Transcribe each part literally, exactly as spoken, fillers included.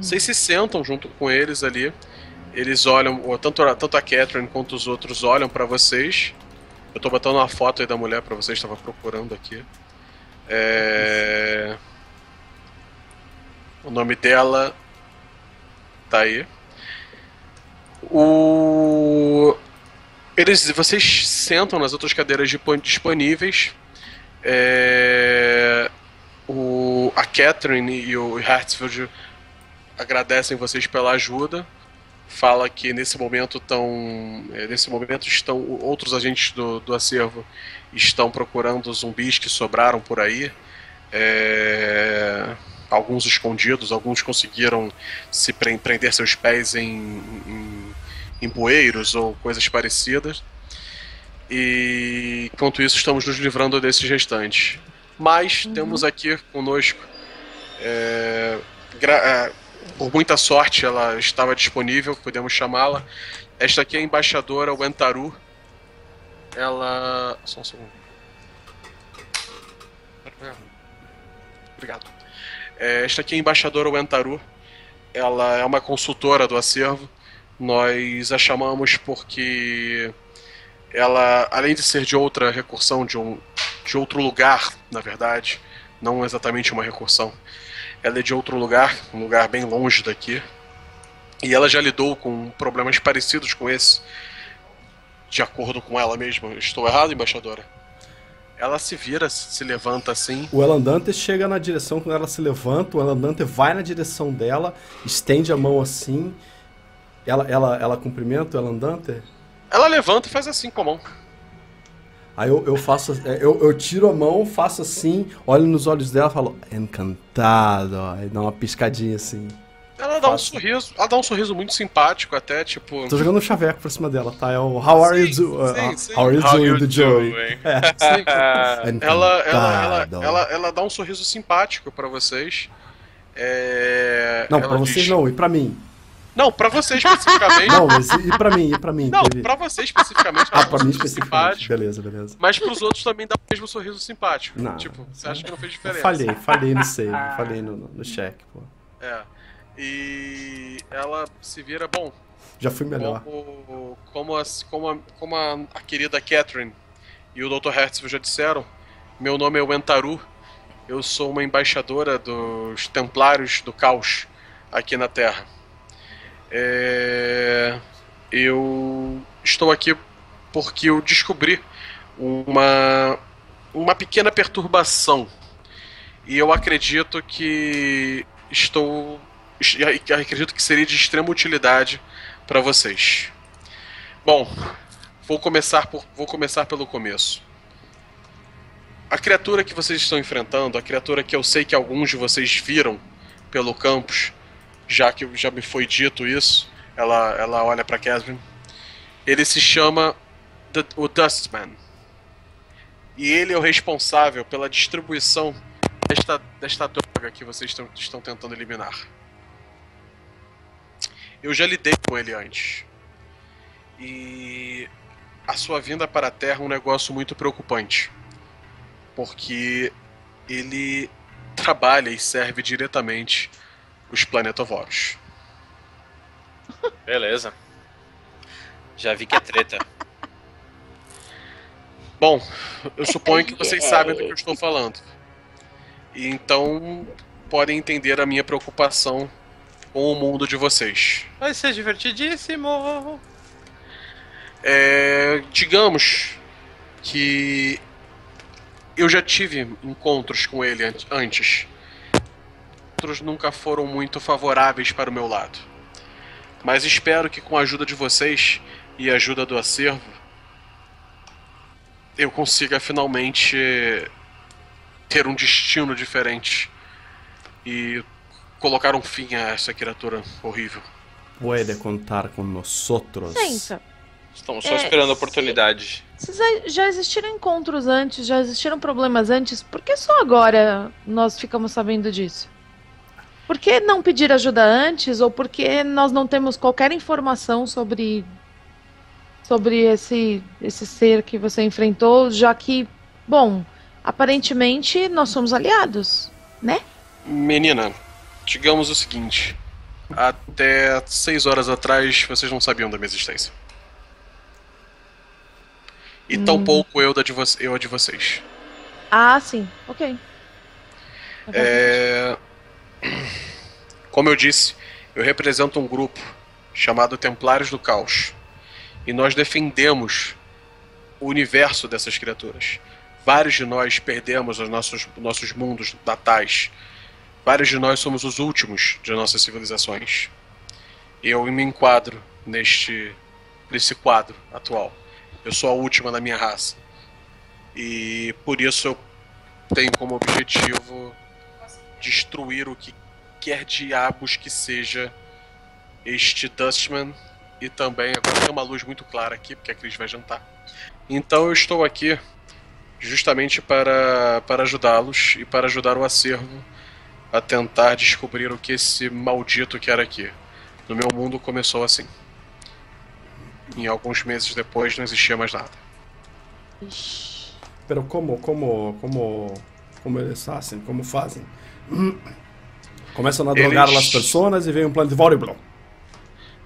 Vocês se sentam junto com eles ali. Eles olham, tanto a, tanto a Catherine quanto os outros olham pra vocês. Eu tô botando uma foto aí da mulher pra vocês, tava procurando aqui. É... O nome dela tá aí. O... Eles, vocês sentam nas outras cadeiras disponíveis. É... O... A Catherine e o Hartsfield agradecem vocês pela ajuda. Fala que nesse momento estão, nesse momento estão outros agentes do, do acervo estão procurando zumbis que sobraram por aí, é, alguns escondidos, alguns conseguiram se prender seus pés em, em, em bueiros ou coisas parecidas, e enquanto isso estamos nos livrando desses restantes, mas uhum. temos aqui conosco é, gra por muita sorte, ela estava disponível, podemos chamá-la. Esta aqui é a embaixadora Wentaru. Ela... Só um segundo. Obrigado. Esta aqui é a embaixadora Wentaru. Ela é uma consultora do acervo. Nós a chamamos porque ela, além de ser de outra recursão, de, um, de outro lugar, na verdade, não exatamente uma recursão, ela é de outro lugar, um lugar bem longe daqui, e ela já lidou com problemas parecidos com esse, de acordo com ela mesma. Estou errado, embaixadora? Ela se vira, se levanta assim. O Elandante chega na direção, quando ela se levanta, o Elandante vai na direção dela, estende a mão assim, ela, ela, ela cumprimenta o Elandante? Ela levanta e faz assim com a mão. Aí eu, eu faço, eu, eu tiro a mão, faço assim, olho nos olhos dela e falo, encantado, aí dá uma piscadinha assim. Ela dá faço. um sorriso, ela dá um sorriso muito simpático até, tipo... Tô jogando um chaveco pra cima dela, tá? É o How are sim, you doing? Uh, how are you how doing, you do Joey? Doing? É. Sim, ela, ela, ela, ela, ela dá um sorriso simpático pra vocês. É... Não, ela pra diz... vocês não, e pra mim? Não, pra você especificamente. Não, mas e pra mim, e pra mim? Não, teve... pra você especificamente. Ah, pra mim especificamente. Beleza, beleza. Mas pros outros também dá o mesmo sorriso simpático. Não, tipo, você acha que não fez diferença. Falhei, falhei no save, falhei no, no cheque, pô. É. E ela se vira, bom... Já fui melhor. Como, como, a, como, a, como a, a querida Catherine e o doutor Hertzfeld já disseram, meu nome é Wentaru, eu sou uma embaixadora dos Templários do Caos aqui na Terra. É, eu estou aqui porque eu descobri uma, uma pequena perturbação e eu acredito que estou acredito que seria de extrema utilidade para vocês. Bom, vou começar por, vou começar pelo começo. A criatura que vocês estão enfrentando, a criatura que eu sei que alguns de vocês viram pelo campus, já que já me foi dito isso, ela, ela olha pra Catherine. Ele se chama The, o Dustman. E ele é o responsável pela distribuição desta, desta droga que vocês estão, estão tentando eliminar. Eu já lidei com ele antes. E a sua vinda para a Terra é um negócio muito preocupante. Porque ele trabalha e serve diretamente os planetovoros. Beleza. Já vi que é treta. Bom, eu suponho que vocês sabem do que eu estou falando. E então podem entender a minha preocupação com o mundo de vocês. Vai ser divertidíssimo. É, digamos que eu já tive encontros com ele antes. Outros nunca foram muito favoráveis para o meu lado. Mas espero que com a ajuda de vocês e a ajuda do acervo, eu consiga finalmente ter um destino diferente e colocar um fim a essa criatura horrível. Pode contar com nós outros. Senta. Estamos só é, esperando a oportunidade. Se, se já existiram encontros antes, já existiram problemas antes, por que só agora nós ficamos sabendo disso? Por que não pedir ajuda antes? Ou por que nós não temos qualquer informação sobre, sobre esse, esse ser que você enfrentou, já que, bom, aparentemente nós somos aliados, né? Menina, digamos o seguinte, Até seis horas atrás, vocês não sabiam da minha existência. E hum. tampouco eu, da de eu a de vocês. Ah, sim. Ok. É... Como eu disse, eu represento um grupo chamado Templários do Caos. E nós defendemos o universo dessas criaturas. Vários de nós perdemos os nossos, nossos mundos natais. Vários de nós somos os últimos de nossas civilizações. Eu me enquadro neste, nesse quadro atual. Eu sou a última da minha raça. E por isso eu tenho como objetivo destruir o que quer diabos que seja este Dustman. E também, agora tem uma luz muito clara aqui, porque a Cris vai jantar. Então eu estou aqui justamente para, para ajudá-los e para ajudar o acervo a tentar descobrir o que esse maldito quer aqui. No meu mundo começou assim. Em alguns meses depois não existia mais nada. Pero como, como, como, como eles fazem? Como fazem? Começam a drogar eles... as pessoas e vem um planetovoro e blum.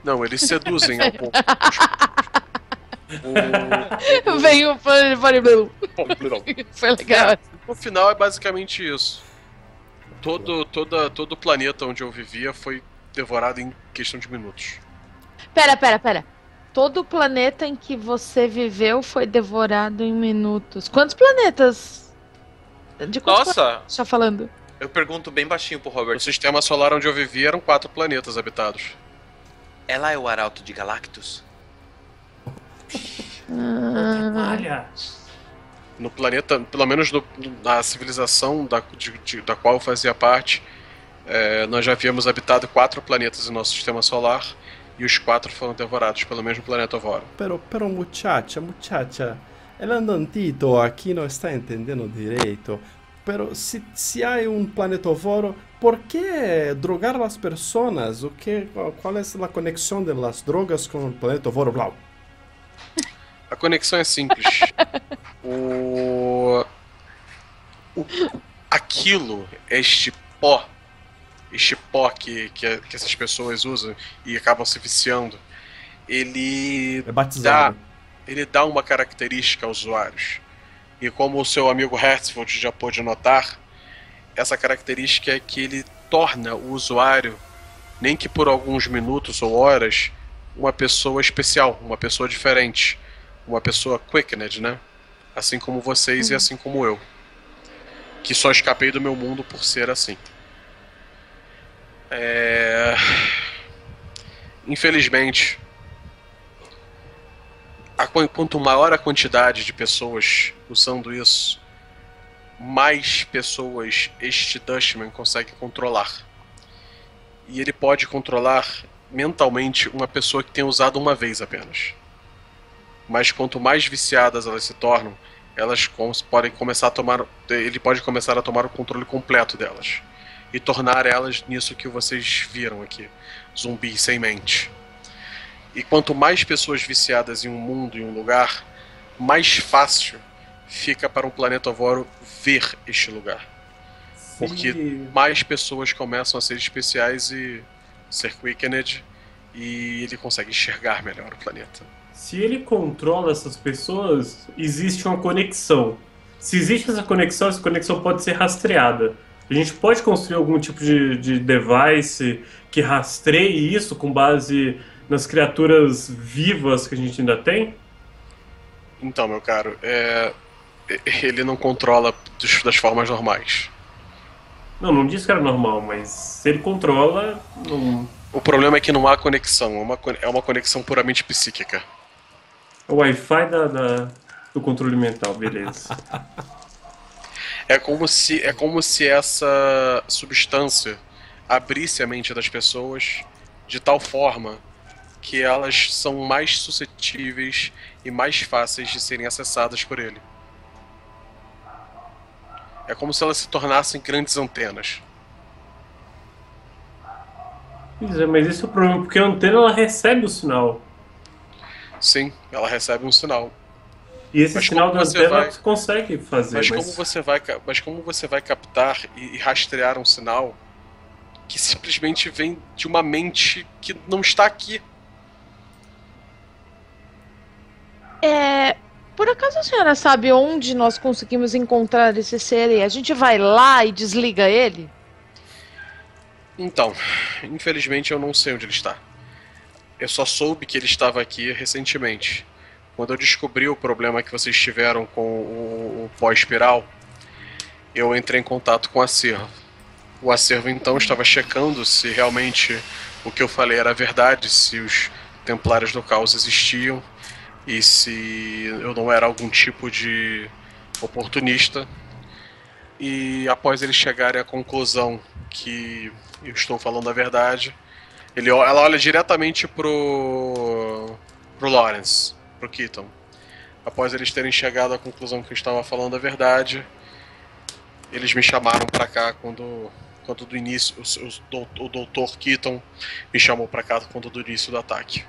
Não, eles seduzem ao ponto. o... Vem o planetovoro e blum. Foi legal. É, no final é basicamente isso. Todo, toda, todo o planeta onde eu vivia foi devorado em questão de minutos. Pera, pera, pera. Todo o planeta em que você viveu foi devorado em minutos. Quantos planetas? De quantos Nossa! Planetas tá falando? Eu pergunto bem baixinho pro Robert. O sistema solar onde eu vivia eram quatro planetas habitados. Ela é o arauto de Galactus? Olha! No planeta, pelo menos no, na civilização da, de, de, da qual eu fazia parte, é, nós já havíamos habitado quatro planetas em nosso sistema solar. E os quatro foram devorados pelo mesmo planetovoro. Pero, pero muchacha, muchacha, el andantito aqui não está entendendo direito. Pero se, se há um planetovoro, por que drogar as pessoas? O que, qual é a conexão das drogas com o planetovoro blau? A conexão é simples. o... o aquilo, este pó este pó que, que, que essas pessoas usam e acabam se viciando, ele é batizado. Dá, ele dá uma característica aos usuários. E como o seu amigo Hertzfeld já pôde notar, essa característica é que ele torna o usuário, nem que por alguns minutos ou horas, uma pessoa especial, uma pessoa diferente, uma pessoa quickened, né? Assim como vocês hum. e assim como eu, que só escapei do meu mundo por ser assim. É... Infelizmente, a qu quanto maior a quantidade de pessoas usando isso, mais pessoas este Dustman consegue controlar. E ele pode controlar mentalmente uma pessoa que tem usado uma vez apenas. Mas quanto mais viciadas elas se tornam, elas com podem começar a tomar, ele pode começar a tomar o controle completo delas. E tornar elas nisso que vocês viram aqui, zumbis sem mente. E quanto mais pessoas viciadas em um mundo, em um lugar, mais fácil fica para um planetovoro ver este lugar. Sim. Porque mais pessoas começam a ser especiais e ser quickened, e ele consegue enxergar melhor o planeta. Se ele controla essas pessoas, existe uma conexão. Se existe essa conexão, essa conexão pode ser rastreada. A gente pode construir algum tipo de, de device que rastreie isso com base nas criaturas vivas que a gente ainda tem? Então, meu caro, é... ele não controla das formas normais. Não, não disse que era normal, mas se ele controla... Não... O problema é que não há conexão, é uma conexão puramente psíquica. O Wi-Fi da, da, do controle mental, beleza. É como se, é como se essa substância abrisse a mente das pessoas de tal forma que elas são mais suscetíveis e mais fáceis de serem acessadas por ele. É como se elas se tornassem grandes antenas. Pois é, mas esse é o problema, porque a antena ela recebe o sinal. Sim, ela recebe um sinal. E esse sinal da antena você consegue fazer. Mas, mas... Como você vai, mas como você vai captar e rastrear um sinal que simplesmente vem de uma mente que não está aqui. É... Por acaso a senhora sabe onde nós conseguimos encontrar esse ser e a gente vai lá e desliga ele? Então, infelizmente eu não sei onde ele está. Eu só soube que ele estava aqui recentemente. Quando eu descobri o problema que vocês tiveram com o, o Pó Espiral, eu entrei em contato com o acervo. O acervo então estava checando se realmente o que eu falei era verdade, se os Templários do Caos existiam e se eu não era algum tipo de oportunista. E após eles chegarem à conclusão que eu estou falando a verdade, ele, ela olha diretamente pro, pro Lawrence, pro Keaton. Após eles terem chegado à conclusão que eu estava falando a verdade, eles me chamaram para cá quando, quando do início, o, o doutor Keaton me chamou para cá quando do início do ataque.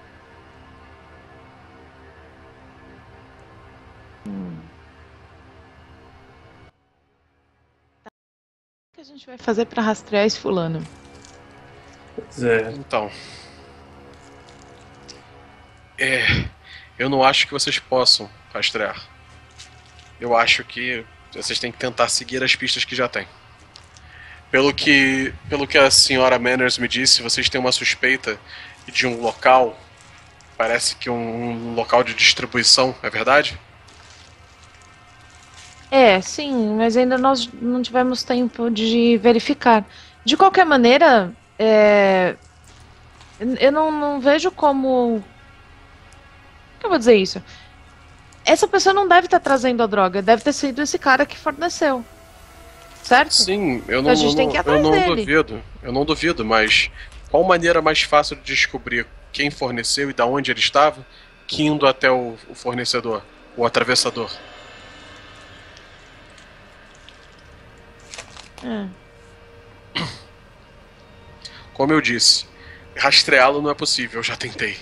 O que a gente vai fazer para rastrear esse fulano? Pois é. Então, é, eu não acho que vocês possam rastrear. Eu acho que vocês têm que tentar seguir as pistas que já têm. Pelo que, pelo que a senhora Manners me disse, vocês têm uma suspeita de um local. Parece que um, um local de distribuição, é verdade? É, sim, mas ainda nós não tivemos tempo de verificar. De qualquer maneira, é... eu não, não vejo como... Como que eu vou dizer isso? Essa pessoa não deve estar trazendo a droga, deve ter sido esse cara que forneceu, certo? Sim, eu não, então a gente não, tem que ir atrás eu não dele. duvido, eu não duvido, mas qual maneira mais fácil de descobrir quem forneceu e de onde ele estava que indo até o, o fornecedor, o atravessador? Hum. Como eu disse, rastreá-lo não é possível, eu já tentei.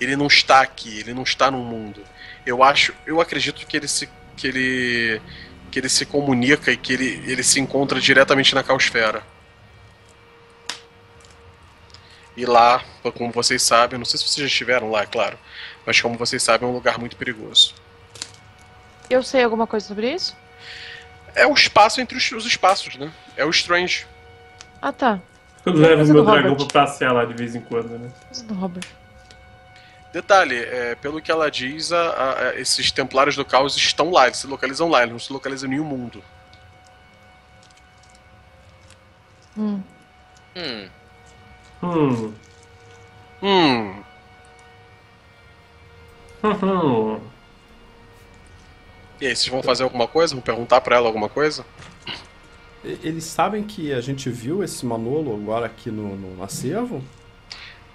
Ele não está aqui, ele não está no mundo. Eu acho, eu acredito que ele se que ele que ele se comunica e que ele ele se encontra diretamente na caosfera. E lá, como vocês sabem, não sei se vocês já estiveram lá, é claro, mas como vocês sabem, é um lugar muito perigoso. Eu sei alguma coisa sobre isso? É um espaço entre os, os espaços, né? É o Strange. Ah, tá. Eu levo o meu dragão pra passear lá de vez em quando, né? Coisa do Robert. Detalhe, é, pelo que ela diz, a, a, esses Templários do Caos estão lá, eles se localizam lá, eles não se localizam em nenhum mundo. Hum. Hum. Hum. Hum. Hum. E aí, vocês vão fazer alguma coisa? Vão perguntar pra ela alguma coisa? Eles sabem que a gente viu esse Manolo agora aqui no, no acervo?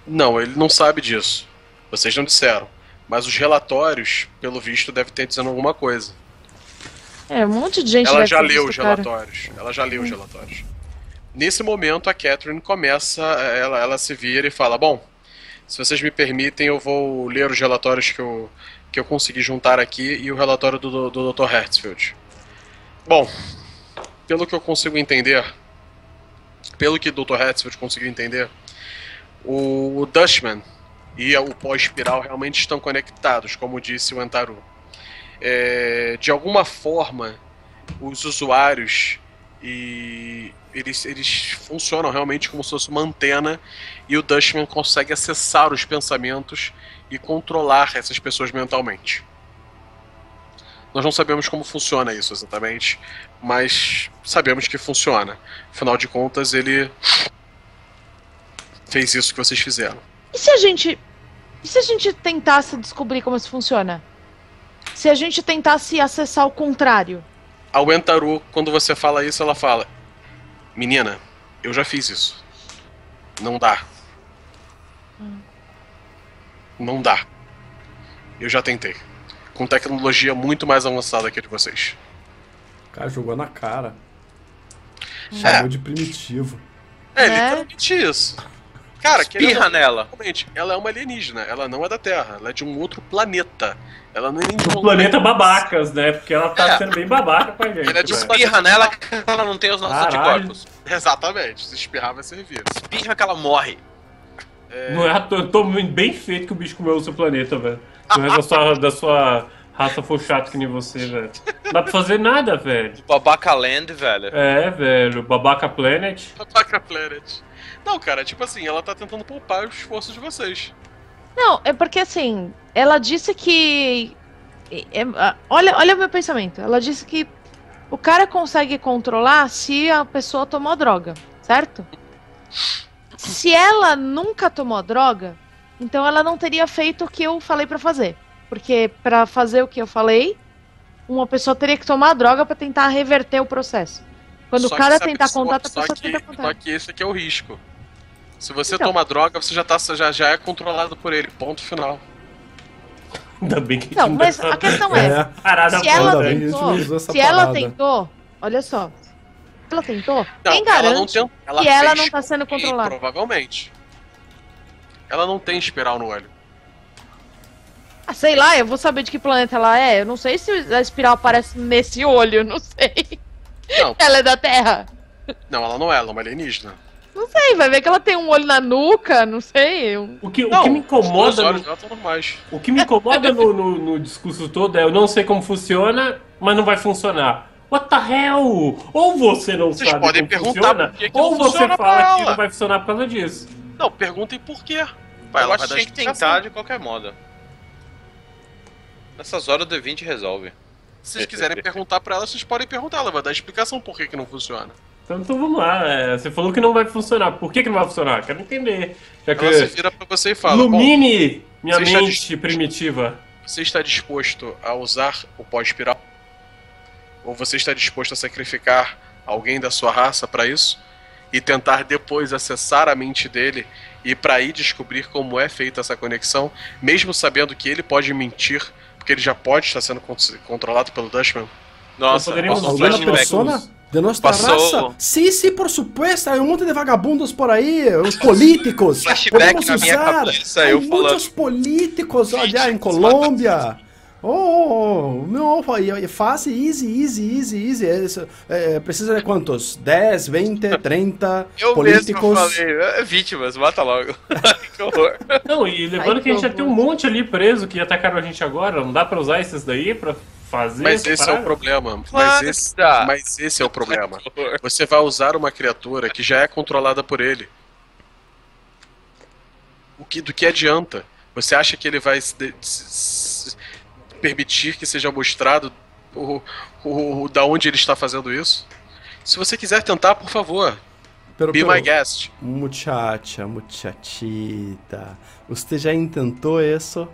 Não, ele não sabe disso. Vocês não disseram. Mas os relatórios, pelo visto, devem ter dizendo alguma coisa. É, um monte de gente... Ela já leu os relatórios. Ela já leu os relatórios. Nesse momento, a Catherine começa... Ela, ela se vira e fala, bom, se vocês me permitem, eu vou ler os relatórios que eu... que eu consegui juntar aqui, e o relatório do, do doutor Hartsfield. Bom, pelo que eu consigo entender, pelo que o doutor Hartsfield conseguiu entender, o, o Dutchman e o Pó Espiral realmente estão conectados, como disse o Antaro. É, de alguma forma, os usuários, e eles, eles funcionam realmente como se fosse uma antena, e o Dutchman consegue acessar os pensamentos e controlar essas pessoas mentalmente. Nós não sabemos como funciona isso exatamente, mas sabemos que funciona. Afinal de contas, ele fez isso que vocês fizeram. E se a gente... E se a gente tentasse descobrir como isso funciona? Se a gente tentasse acessar o contrário? A Wentaru, quando você fala isso, ela fala... Menina, eu já fiz isso. Não dá. Hum. Não dá. Eu já tentei. Com tecnologia muito mais avançada que a de vocês. O cara jogou na cara. Chamou é. de primitivo. É, literalmente isso. Cara, espirra não, nela. Realmente, ela é uma alienígena, ela não é da Terra, ela é de um outro planeta. Ela não é de um planeta babacas, né? Porque ela tá é. sendo bem babaca com a gente. Ela é de um espirra nela que ela não tem os nossos anticorpos. Exatamente, se espirrar vai servir. Espirra que ela morre. É... Não é, eu tô bem feito que o bicho comeu o seu planeta, velho. Não é da sua, da sua raça for chato que nem você, velho. Não dá pra fazer nada, velho. Babaca Land, velho. É, velho. Babaca Planet. Babaca Planet. Não, cara, tipo assim, ela tá tentando poupar os esforços de vocês. Não, é porque assim, ela disse que... É, olha, olha o meu pensamento. Ela disse que o cara consegue controlar se a pessoa tomou droga, certo? Se ela nunca tomou droga, então ela não teria feito o que eu falei pra fazer. Porque pra fazer o que eu falei, uma pessoa teria que tomar a droga pra tentar reverter o processo. Quando só o cara tentar pessoa, contato, a pessoa que, tenta contato. Só que esse aqui é o risco. Se você então. toma droga, você já, tá, já, já é controlado por ele. Ponto final. Ainda bem que... Não, mas a questão é... é. Parada se ela tentou... Se ela parada. tentou... Olha só. Se ela tentou... Não, quem garante ela não tem, ela que ela não tá sendo controlada? Provavelmente. Ela não tem espiral no olho. Ah, sei lá. Eu vou saber de que planeta ela é. Eu não sei se a espiral aparece nesse olho. Eu não sei. Não. Ela é da Terra. Não, ela não é. Ela é uma alienígena. Não sei, vai ver que ela tem um olho na nuca, não sei. O que, não, o que me incomoda... No, o que me incomoda no, no, no discurso todo é eu não sei como funciona, mas não vai funcionar. What the hell? Ou você não Vocês sabe podem como perguntar funciona, por que que ou você funciona fala ela. que não vai funcionar por causa disso. Não, perguntem por quê. Pai, ela tem que tentar de qualquer modo. Nessas horas o D vinte resolve. Se vocês quiserem perguntar pra ela, vocês podem perguntar. Ela vai dar explicação por que que não funciona. Então, então vamos lá. É, você falou que não vai funcionar. Por que que não vai funcionar? Quero entender. Já que ela se vira pra você e fala... Ilumine minha mente primitiva. Você está disposto a usar o pó espiral? Ou você está disposto a sacrificar alguém da sua raça pra isso? E tentar depois acessar a mente dele e pra aí descobrir como é feita essa conexão, mesmo sabendo que ele pode mentir, porque ele já pode estar sendo controlado pelo Dutchman. Nossa, alguma persona de nossa raça? Sim, sim, por supuesto. Há um monte de vagabundos por aí, os políticos. Podemos usar. Na minha cabeça, eu muitos falando. políticos olha em Colômbia. Oh, não, é fácil, easy, easy, easy, easy. É, é, precisa de quantos? dez, vinte, trinta eu políticos? Mesmo falei, vítimas, mata logo. Que horror. Não, e lembrando Ai, que a gente já tem um monte ali preso que atacaram a gente agora. Não dá pra usar esses daí pra fazer? Mas esse parar? é o problema. Mas esse, mas esse é o problema. Você vai usar uma criatura que já é controlada por ele. O que, do que adianta? Você acha que ele vai... Se, se, permitir que seja mostrado o, o, o da onde ele está fazendo isso? Se você quiser tentar, por favor. Pero, Be pero, my guest. Muchacha, muchachita. Você já tentou isso?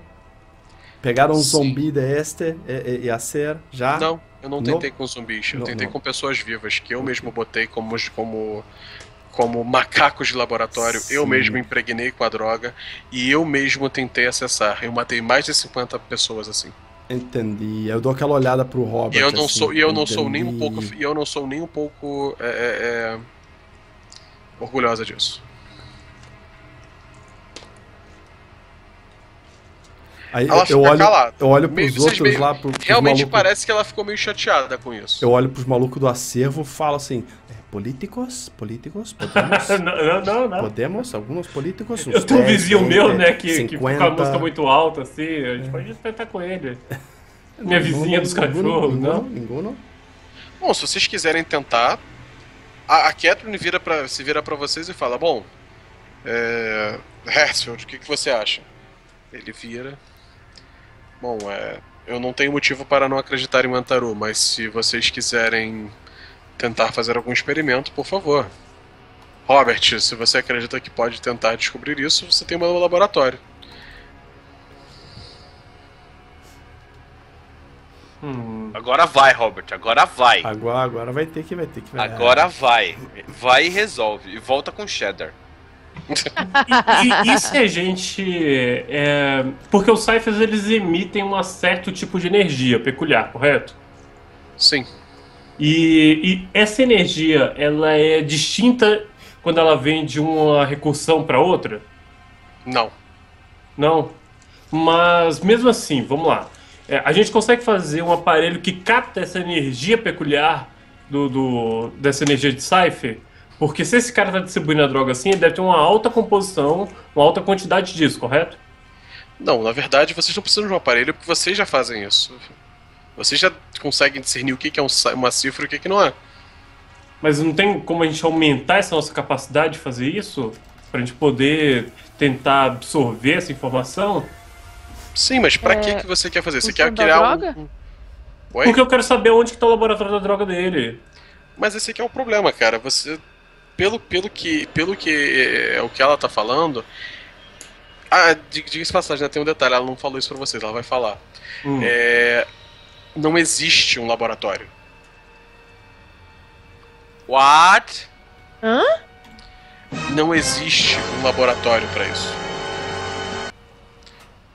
Pegar um Sim. zumbi deste e, e, e hacer? Já? Não, eu não tentei não? com zumbis. Eu não, tentei não. com pessoas vivas, que eu mesmo botei como... como como macacos de laboratório, Sim. eu mesmo impregnei com a droga e eu mesmo tentei acessar. Eu matei mais de cinquenta pessoas assim. Entendi. Eu dou aquela olhada pro Robert. E eu não assim, sou, e eu não sou nem um pouco, e eu não sou nem um pouco é, é, orgulhosa disso. Aí ela eu, fica olho, calada. eu olho pros meio, outros meio, lá... Pro, pros realmente malucos. Parece que ela ficou meio chateada com isso. Eu olho pros malucos do acervo e falo assim... Políticos? Políticos? Podemos? não, não, não. Podemos? Alguns políticos? Eu tenho um vizinho meu, né, que, cinquenta... que com a música muito alta, assim, a gente é. pode tentar com ele. Minha ninguno, vizinha dos cachorros, não? Ninguno? Bom, se vocês quiserem tentar, a, a Catherine vira pra, se vira pra vocês e fala, bom, é, Hertzfeld, o que, que você acha? Ele vira... Bom, é, eu não tenho motivo para não acreditar em Wentaru, mas se vocês quiserem... tentar fazer algum experimento, por favor. Robert, se você acredita que pode tentar descobrir isso, você tem o meu laboratório. Hum. Agora vai, Robert, agora vai. Agora, agora vai ter que vai ter que vai. Agora vai. Vai e resolve. E volta com cheddar. e, e, e se a gente... É, porque os Cyphers, eles emitem um certo tipo de energia peculiar, correto? Sim. E, e essa energia, ela é distinta quando ela vem de uma recursão para outra? Não. Não? Mas mesmo assim, vamos lá. É, a gente consegue fazer um aparelho que capta essa energia peculiar do, do, dessa energia de Cypher? Porque se esse cara está distribuindo a droga assim, ele deve ter uma alta composição, uma alta quantidade disso, correto? Não, na verdade vocês não precisam de um aparelho porque vocês já fazem isso. Vocês já conseguem discernir o que é uma cifra e o que não é. Mas não tem como a gente aumentar essa nossa capacidade de fazer isso? Pra gente poder tentar absorver essa informação? Sim, mas pra é... que, que você quer fazer? Você quer criar um... Ué? Porque eu quero saber onde que tá o laboratório da droga dele. Mas esse aqui é o problema, cara. Você... Pelo, pelo que, pelo que é o que ela tá falando... Ah, diga-se passagem, né? Tem um detalhe, ela não falou isso pra vocês, ela vai falar. Hum. É... Não existe um laboratório. What? Hã? Não existe um laboratório pra isso.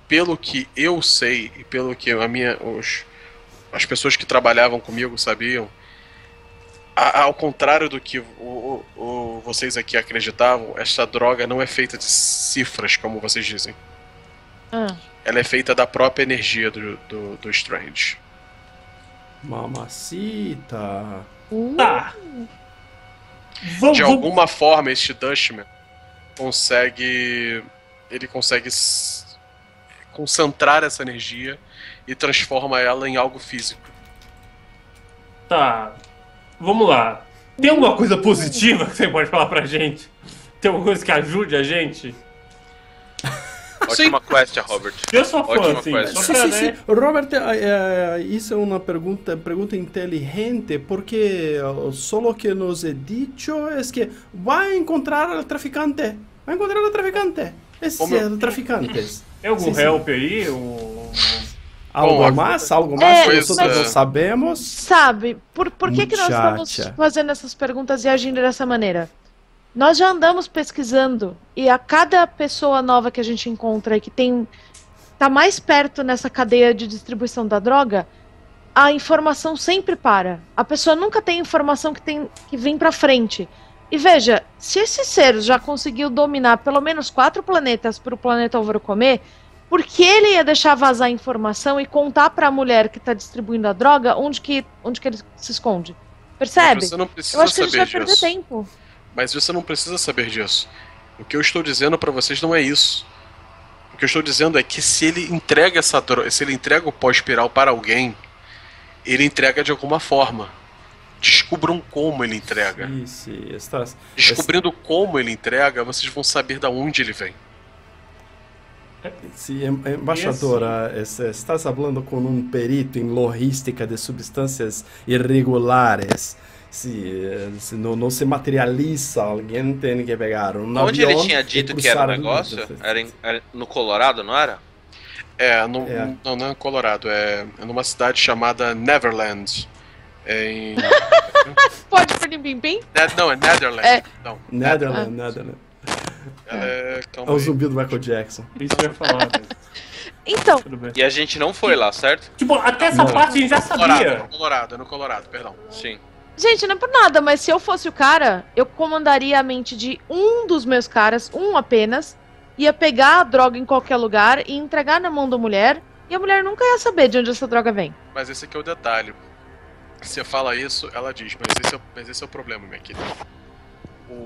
Pelo que eu sei e pelo que a minha, os, as pessoas que trabalhavam comigo sabiam, a, ao contrário do que o, o, o, vocês aqui acreditavam, esta droga não é feita de cifras, como vocês dizem. Hã? Ela é feita da própria energia do, do, do Strange. Mamacita. Uh. Tá. Vou, de vou... alguma forma este Dutchman consegue, ele consegue concentrar essa energia e transforma ela em algo físico. Tá. Vamos lá. Tem alguma coisa positiva que você pode falar pra gente? Tem alguma coisa que ajude a gente? Ótima quest, Robert. Eu sou fã, Ótima sim. Quest. Sim, sim, sim. Robert, é, é, isso é uma pergunta, pergunta inteligente, porque só que nos é dito é que vai encontrar o traficante. Vai encontrar o traficante. Esse é o traficante. Tem algum sim, help sim. aí? Ou... Algo Bom, mais? Algo mais é, que nós não sabemos? Sabe, por, por que, que nós estamos fazendo essas perguntas e agindo dessa maneira? Nós já andamos pesquisando e a cada pessoa nova que a gente encontra e que tem, tá mais perto nessa cadeia de distribuição da droga, a informação sempre para. A pessoa nunca tem informação que, tem, que vem pra frente. E veja, se esse ser já conseguiu dominar pelo menos quatro planetas pro planetóvoro comer, por que ele ia deixar vazar a informação e contar pra mulher que tá distribuindo a droga onde que, onde que ele se esconde? Percebe? Você não precisa Eu acho que a gente vai perder tempo. Mas você não precisa saber disso. O que eu estou dizendo para vocês não é isso. O que eu estou dizendo é que se ele entrega essa droga, se ele entrega o pó espiral para alguém, ele entrega de alguma forma. Descubram como ele entrega. Sim, sim, estás... Descobrindo como ele entrega, vocês vão saber de onde ele vem. Sim, embaixadora, estás falando com um perito em logística de substâncias irregulares. Se, se não, não se materializa, alguém tem que pegar um Onde avião ele tinha dito que era o um negócio? Era, em, era no Colorado, não era? É, no, é. Não, não é no Colorado, é, é numa cidade chamada Netherlands. É em... Pode ser bim bim? Não, é Netherlands. É. Não. Netherlands, ah. Netherlands. É, é o zumbi do Michael Jackson. Isso que eu ia falar. Então. E a gente não foi lá, certo? Tipo, até essa não. parte a gente já sabia. Colorado, no Colorado, no Colorado, perdão. Sim. Gente, não é por nada, mas se eu fosse o cara, eu comandaria a mente de um dos meus caras, um apenas, ia pegar a droga em qualquer lugar e entregar na mão da mulher, e a mulher nunca ia saber de onde essa droga vem. Mas esse aqui é o detalhe. Você fala isso, ela diz, mas esse é, mas esse é o problema, minha querida. O,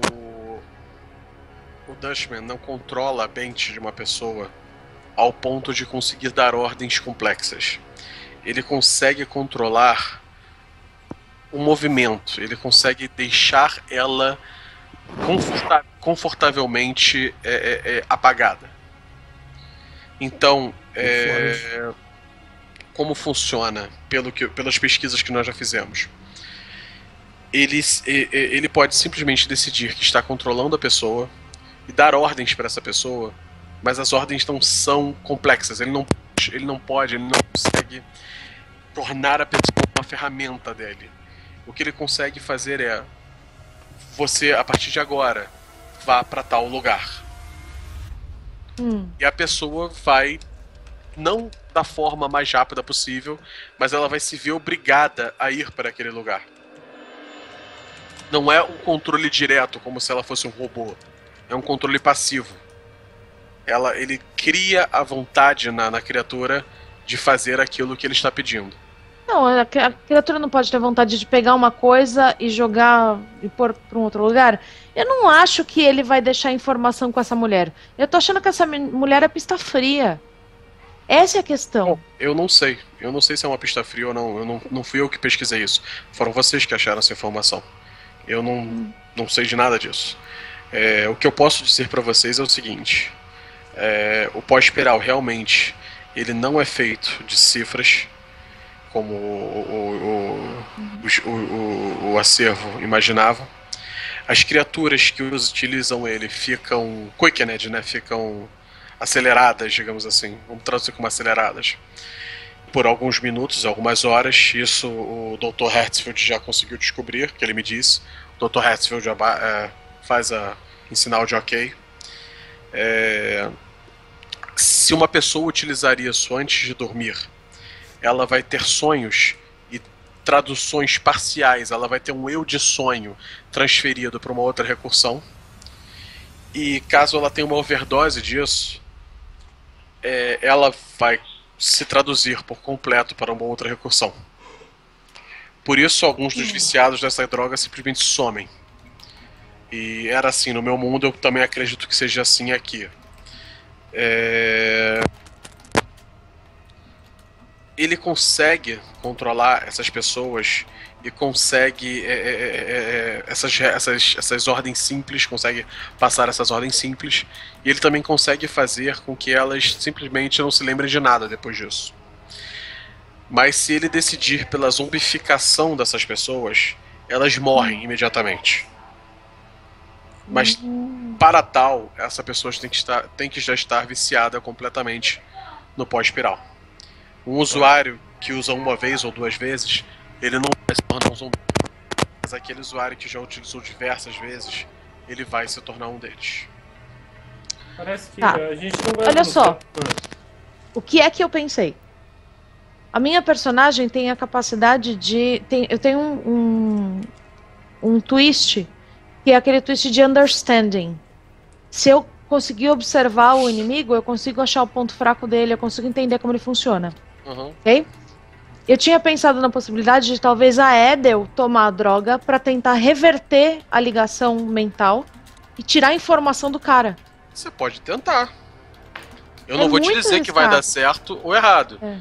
o Dutchman não controla a mente de uma pessoa ao ponto de conseguir dar ordens complexas. Ele consegue controlar... o movimento, ele consegue deixar ela conforta confortavelmente é, é, é, apagada. Então, é, como funciona, pelo que, pelas pesquisas que nós já fizemos, ele, ele pode simplesmente decidir que está controlando a pessoa e dar ordens para essa pessoa, mas as ordens não são complexas, ele não, ele não pode, ele não consegue tornar a pessoa uma ferramenta dele. O que ele consegue fazer é, você, a partir de agora, vá para tal lugar. Hum. E a pessoa vai, não da forma mais rápida possível, mas ela vai se ver obrigada a ir para aquele lugar. não é um controle direto, como se ela fosse um robô. É um controle passivo. Ela, ele cria a vontade na, na criatura de fazer aquilo que ele está pedindo. Não, a criatura não pode ter vontade de pegar uma coisa e jogar e pôr para um outro lugar. Eu não acho que ele vai deixar informação com essa mulher. Eu tô achando que essa mulher é pista fria. Essa é a questão. Bom, eu não sei. Eu não sei se é uma pista fria ou não. Eu não, não fui eu que pesquisei isso. Foram vocês que acharam essa informação. Eu não, hum. não sei de nada disso. É, o que eu posso dizer para vocês é o seguinte. É, o Pó Espiral, realmente, ele não é feito de cifras... como o, o, o, o, o acervo imaginava. As criaturas que utilizam ele ficam quickened, né? Ficam aceleradas, digamos assim. Vamos traduzir como aceleradas. Por alguns minutos, algumas horas. Isso o doutor Hertzfeld já conseguiu descobrir, que ele me disse. O doutor Hertzfeld já é, faz a, em sinal de ok. É, se uma pessoa utilizaria isso antes de dormir, ela vai ter sonhos e traduções parciais, ela vai ter um eu de sonho transferido para uma outra recursão. E caso ela tenha uma overdose disso, é, ela vai se traduzir por completo para uma outra recursão. Por isso, alguns dos viciados dessa droga simplesmente somem. E era assim no meu mundo, eu também acredito que seja assim aqui. É... Ele consegue controlar essas pessoas e consegue é, é, é, essas, essas, essas ordens simples, consegue passar essas ordens simples, e ele também consegue fazer com que elas simplesmente não se lembrem de nada depois disso. Mas se ele decidir pela zombificação dessas pessoas, elas morrem imediatamente. Mas para tal, essa pessoa tem que, estar, tem que já estar viciada completamente no pó espiral. Um usuário que usa uma vez ou duas vezes, ele não vai se tornar um zumbi. Mas aquele usuário que já utilizou diversas vezes, ele vai se tornar um deles. Parece que tá. a gente não vai... Olha só, o que é que eu pensei? A minha personagem tem a capacidade de... Tem, eu tenho um, um, um twist, que é aquele twist de understanding. Se eu conseguir observar o inimigo, eu consigo achar o ponto fraco dele, eu consigo entender como ele funciona. Uhum. Okay? Eu tinha pensado na possibilidade de talvez a Edel tomar a droga para tentar reverter a ligação mental e tirar a informação do cara. Você pode tentar. Eu é não vou te dizer arriscado. que vai dar certo ou errado. É.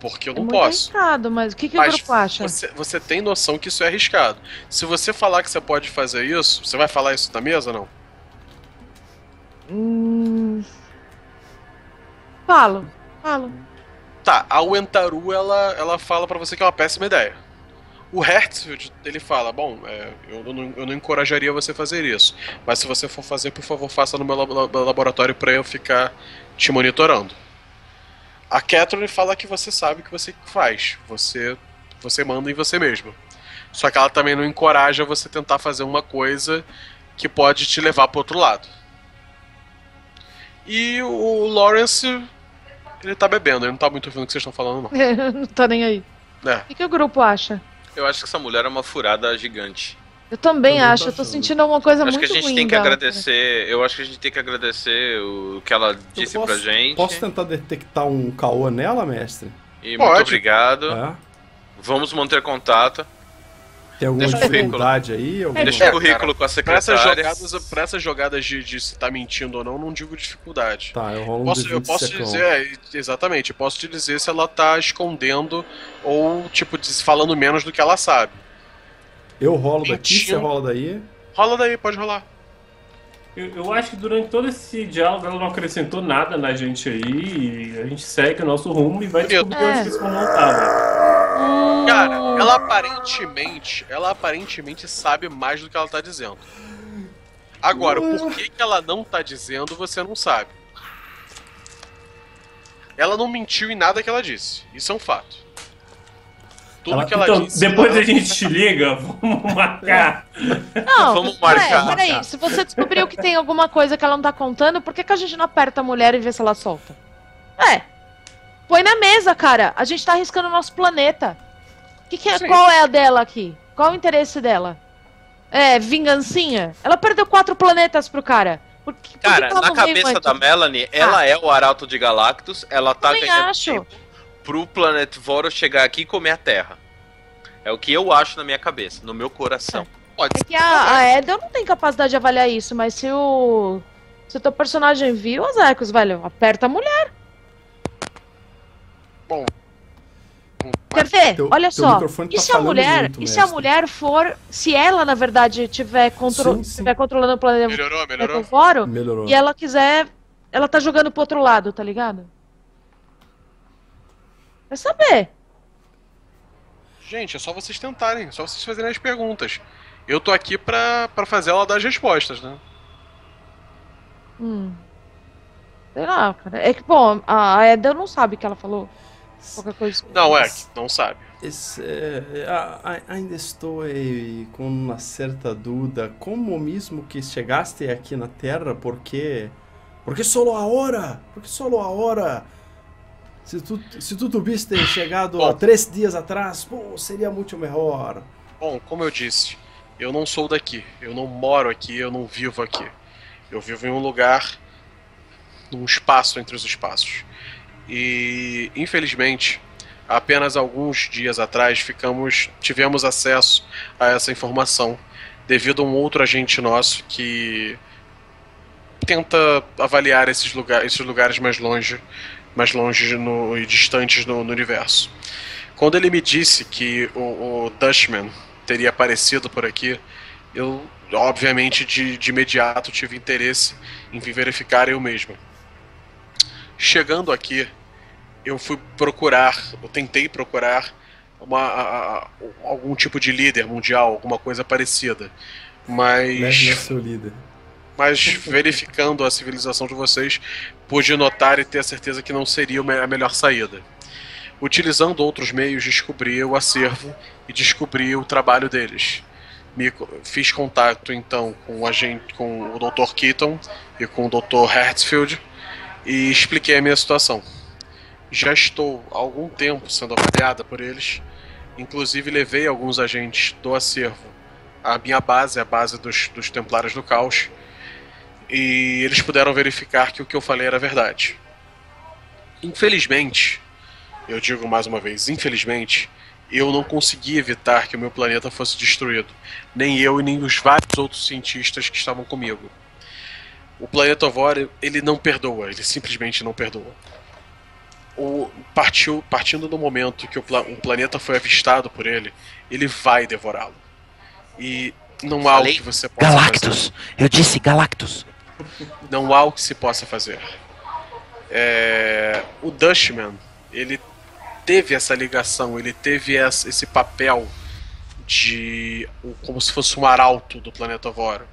Porque eu não é muito posso. Arriscado, mas o que, que mas o grupo acha? Você, você tem noção que isso é arriscado. Se você falar que você pode fazer isso, você vai falar isso na mesa ou não? Hum... Falo, falo. Tá, a Wentaru, ela, ela fala pra você que é uma péssima ideia. O Hertzfeld, ele fala, bom, é, eu, não, eu não encorajaria você a fazer isso, mas se você for fazer, por favor, faça no meu laboratório pra eu ficar te monitorando. A Catherine fala que você sabe o que você faz, você, você manda em você mesma. Só que ela também não encoraja você tentar fazer uma coisa que pode te levar pro outro lado. E o Lawrence, ele tá bebendo, ele não tá muito ouvindo o que vocês estão falando, não. É, não tá nem aí. É. O que, que o grupo acha? Eu acho que essa mulher é uma furada gigante. Eu também eu acho, eu tô sentindo alguma coisa acho muito ruim. Acho que a gente tem que agradecer, eu acho que a gente tem que agradecer o que ela disse posso, pra gente. Posso tentar detectar um caô nela, mestre? E Pode. Muito obrigado. É. Vamos manter contato. Tem alguma Deixa dificuldade aí? Alguma... Deixa o currículo é, com a secretária. Pra essas jogadas, pra essas jogadas de, de se tá mentindo ou não, não digo dificuldade. Tá, eu rolo um posso, eu posso te dizer, é, exatamente, eu posso te dizer se ela tá escondendo ou, tipo, falando menos do que ela sabe. Eu rolo mentindo. Daqui, você rola daí? Rola daí, pode rolar. Eu, eu acho que durante todo esse diálogo ela não acrescentou nada na gente aí, e a gente segue o nosso rumo e vai descobrir onde eles vão montar. Cara, ela aparentemente, ela aparentemente sabe mais do que ela tá dizendo. Agora, por que que ela não tá dizendo, você não sabe. Ela não mentiu em nada que ela disse, isso é um fato. Tudo ela, que ela então, disse, depois não... a gente te liga, vamos marcar. Não, vamos marcar. É, peraí, se você descobriu que tem alguma coisa que ela não tá contando, por que, que a gente não aperta a mulher e vê se ela solta? É, põe na mesa, cara. A gente tá arriscando o nosso planeta. Que que é, qual é a dela aqui? Qual o interesse dela? É, vingancinha. Ela perdeu quatro planetas pro cara. Por que, cara, por que na cabeça antes? Da Melanie, ela ah. é o arauto de Galactus. Ela eu tá ganhando acho. Tempo pro planetovoro chegar aqui e comer a Terra. É o que eu acho na minha cabeça, no meu coração. É. Pode ser. É que a, a Edel não tem capacidade de avaliar isso, mas se o... Se o teu personagem viu, as arcos, velho, aperta a mulher. Bom. Quer ver? Teu, Olha só. Tá e se a mulher, muito, e mestre. se a mulher for, se ela na verdade tiver, contro sim, sim. tiver controlando o planeta, melhorou, melhorou. O fórum, melhorou. E ela quiser, ela tá jogando pro outro lado, tá ligado? Quer saber? Gente, é só vocês tentarem, é só vocês fazerem as perguntas. Eu tô aqui pra, pra fazer ela dar as respostas, né? Hum. Sei lá, cara. É que, bom, a Edel não sabe que ela falou qualquer coisa. Não, é que não sabe. Esse, é, a, a, ainda estou com uma certa dúvida. Como mesmo que chegaste aqui na Terra, por quê? Porque só a hora? Porque só a hora? Se tu, se tu tivesse chegado bom, há três dias atrás, bom, seria muito melhor. Bom, como eu disse, eu não sou daqui. Eu não moro aqui, eu não vivo aqui. Eu vivo em um lugar, num espaço entre os espaços. E, infelizmente, apenas alguns dias atrás ficamos, tivemos acesso a essa informação devido a um outro agente nosso que tenta avaliar esses, lugar, esses lugares mais longe, mais longe no, e distantes no, no universo. Quando ele me disse que o, o Dutchman teria aparecido por aqui, eu... Obviamente, de, de imediato tive interesse em verificar eu mesmo. Chegando aqui, eu fui procurar, eu tentei procurar uma, a, a, algum tipo de líder mundial, alguma coisa parecida. Mas. Mas, não sou líder. Mas verificando a civilização de vocês, pude notar e ter a certeza que não seria a melhor saída. Utilizando outros meios, descobri o acervo e descobri o trabalho deles. Me, fiz contato então com o agente, com o doutor Keaton e com o doutor Hartsfield e expliquei a minha situação. Já estou há algum tempo sendo avaliada por eles, inclusive levei alguns agentes do acervo à minha base, a base dos, dos Templários do Caos, e eles puderam verificar que o que eu falei era verdade. Infelizmente, eu digo mais uma vez, infelizmente, eu não consegui evitar que o meu planeta fosse destruído. Nem eu e nem os vários outros cientistas que estavam comigo. O planetovoro, ele não perdoa. Ele simplesmente não perdoa. O, partiu, partindo do momento que o, um planeta foi avistado por ele, ele vai devorá-lo. E não há o que você possa fazer. Galactus! Eu disse Galactus! Não há o que se possa fazer. É, o Dustman, ele... teve essa ligação, ele teve esse papel de como se fosse um arauto do planetovoro.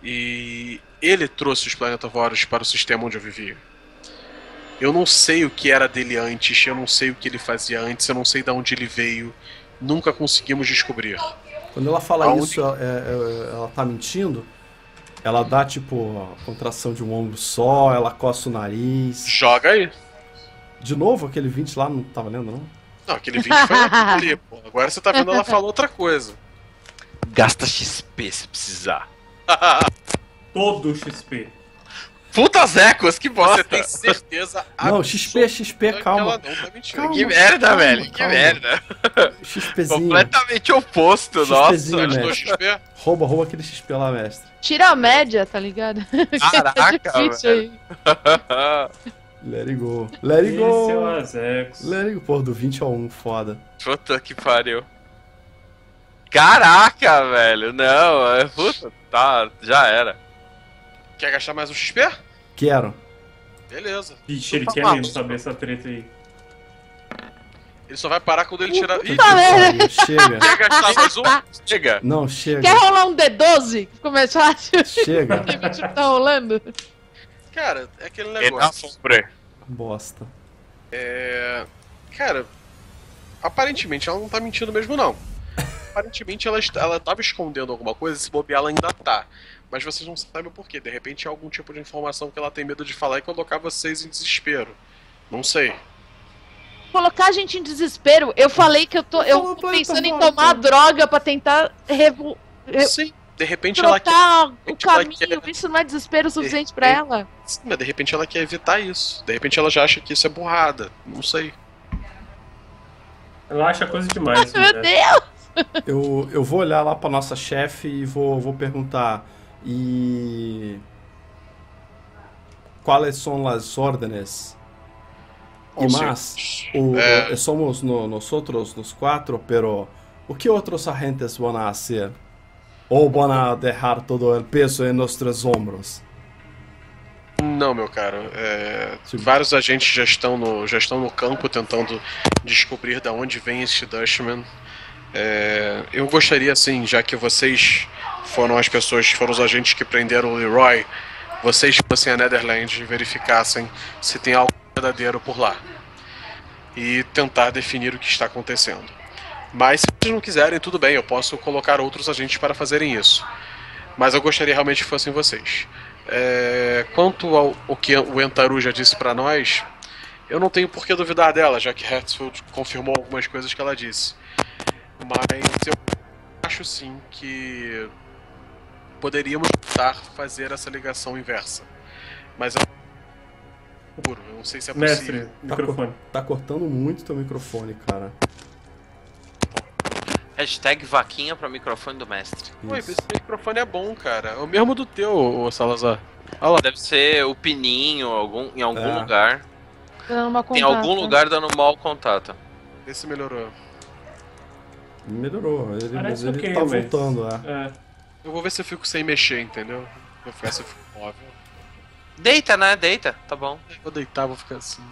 E ele trouxe os planetovoros para o sistema onde eu vivia. Eu não sei o que era dele antes, eu não sei o que ele fazia antes, eu não sei de onde ele veio, nunca conseguimos descobrir. Quando ela fala aonde... isso, ela, ela tá mentindo? Ela dá tipo a contração de um ombro só, ela coça o nariz... Joga aí! De novo, aquele vinte lá não tá valendo, não? Não, aquele vinte foi ali, pô. Agora você tá vendo, ela falou outra coisa. Gasta X P se precisar. Todo X P. Putas éguas, que bosta. Você tem certeza absoluta. Não, X P, X P, calma. Que, não tá calma que merda, calma, velho, calma. Que merda. XPzinho. Completamente oposto, XPzinho, nossa. Mestre. X P. Rouba, rouba aquele X P lá, mestre. Tira a média, tá ligado? Caraca, é velho. Let it go. Let it go. Let it go. Porra, do vinte a um, foda. Puta que pariu. Caraca, velho. Não, é puta. Tá, já era. Quer gastar mais um X P? Quero. Beleza. Ixi, ele quer mesmo saber essa treta aí. Ele só vai parar quando ele tirar... Puta, Ih, puta que chega. Quer gastar mais um? Chega. Não, chega. Quer rolar um D doze? Começar? Chega. Porque o tipo tá rolando. Cara, é aquele negócio. Bosta. É... Cara, aparentemente ela não tá mentindo mesmo, não. Aparentemente ela, ela tava escondendo alguma coisa, se bobear ela ainda tá. Mas vocês não sabem o porquê. De repente é algum tipo de informação que ela tem medo de falar e colocar vocês em desespero. Não sei. Colocar a gente em desespero? Eu falei que eu tô, eu tô pensando em tomar droga pra tentar revo... Eu... Sim, de repente ela quer... o caminho, ela quer... isso não é desespero suficiente de... pra ela? Sim, mas de repente ela quer evitar isso. De repente ela já acha que isso é burrada, não sei. Ela acha coisa demais. Ai, né? Meu Deus! Eu, eu vou olhar lá pra nossa chefe e vou, vou perguntar... E... Quais são as ordens? E mais, o, é... somos no, nós outros, os quatro, pero o que outros agentes vão fazer? Ou vão deixar todo o peso em nossos ombros? Não, meu caro. É, vários agentes já estão no já estão no campo tentando descobrir de onde vem esse Dutchman. É, eu gostaria, assim, já que vocês foram as pessoas, foram os agentes que prenderam o Leroy, vocês fossem a Netherlands e verificassem se tem algo verdadeiro por lá e tentar definir o que está acontecendo. Mas se vocês não quiserem, tudo bem, eu posso colocar outros agentes para fazerem isso, mas eu gostaria realmente que fossem vocês. É, quanto ao o que o Wentaru já disse para nós, eu não tenho por que duvidar dela, já que Hertzfeld confirmou algumas coisas que ela disse. Mas eu acho sim que poderíamos tentar fazer essa ligação inversa. Mas eu não sei se é possível. Mestre, microfone. Tá, tá cortando muito teu microfone, cara. Hashtag vaquinha para microfone do mestre. Ué, esse microfone é bom, cara. É o mesmo do teu, Salazar. Olha lá. Deve ser o pininho algum, em algum é. lugar. Em algum lugar dando mau contato. Esse melhorou. Melhorou, ele, mas ele okay, tá mas... voltando lá. É. Eu vou ver se eu fico sem mexer, entendeu? Eu fico, se eu fico móvel. Deita, né? Deita, tá bom. Eu vou deitar, vou ficar assim.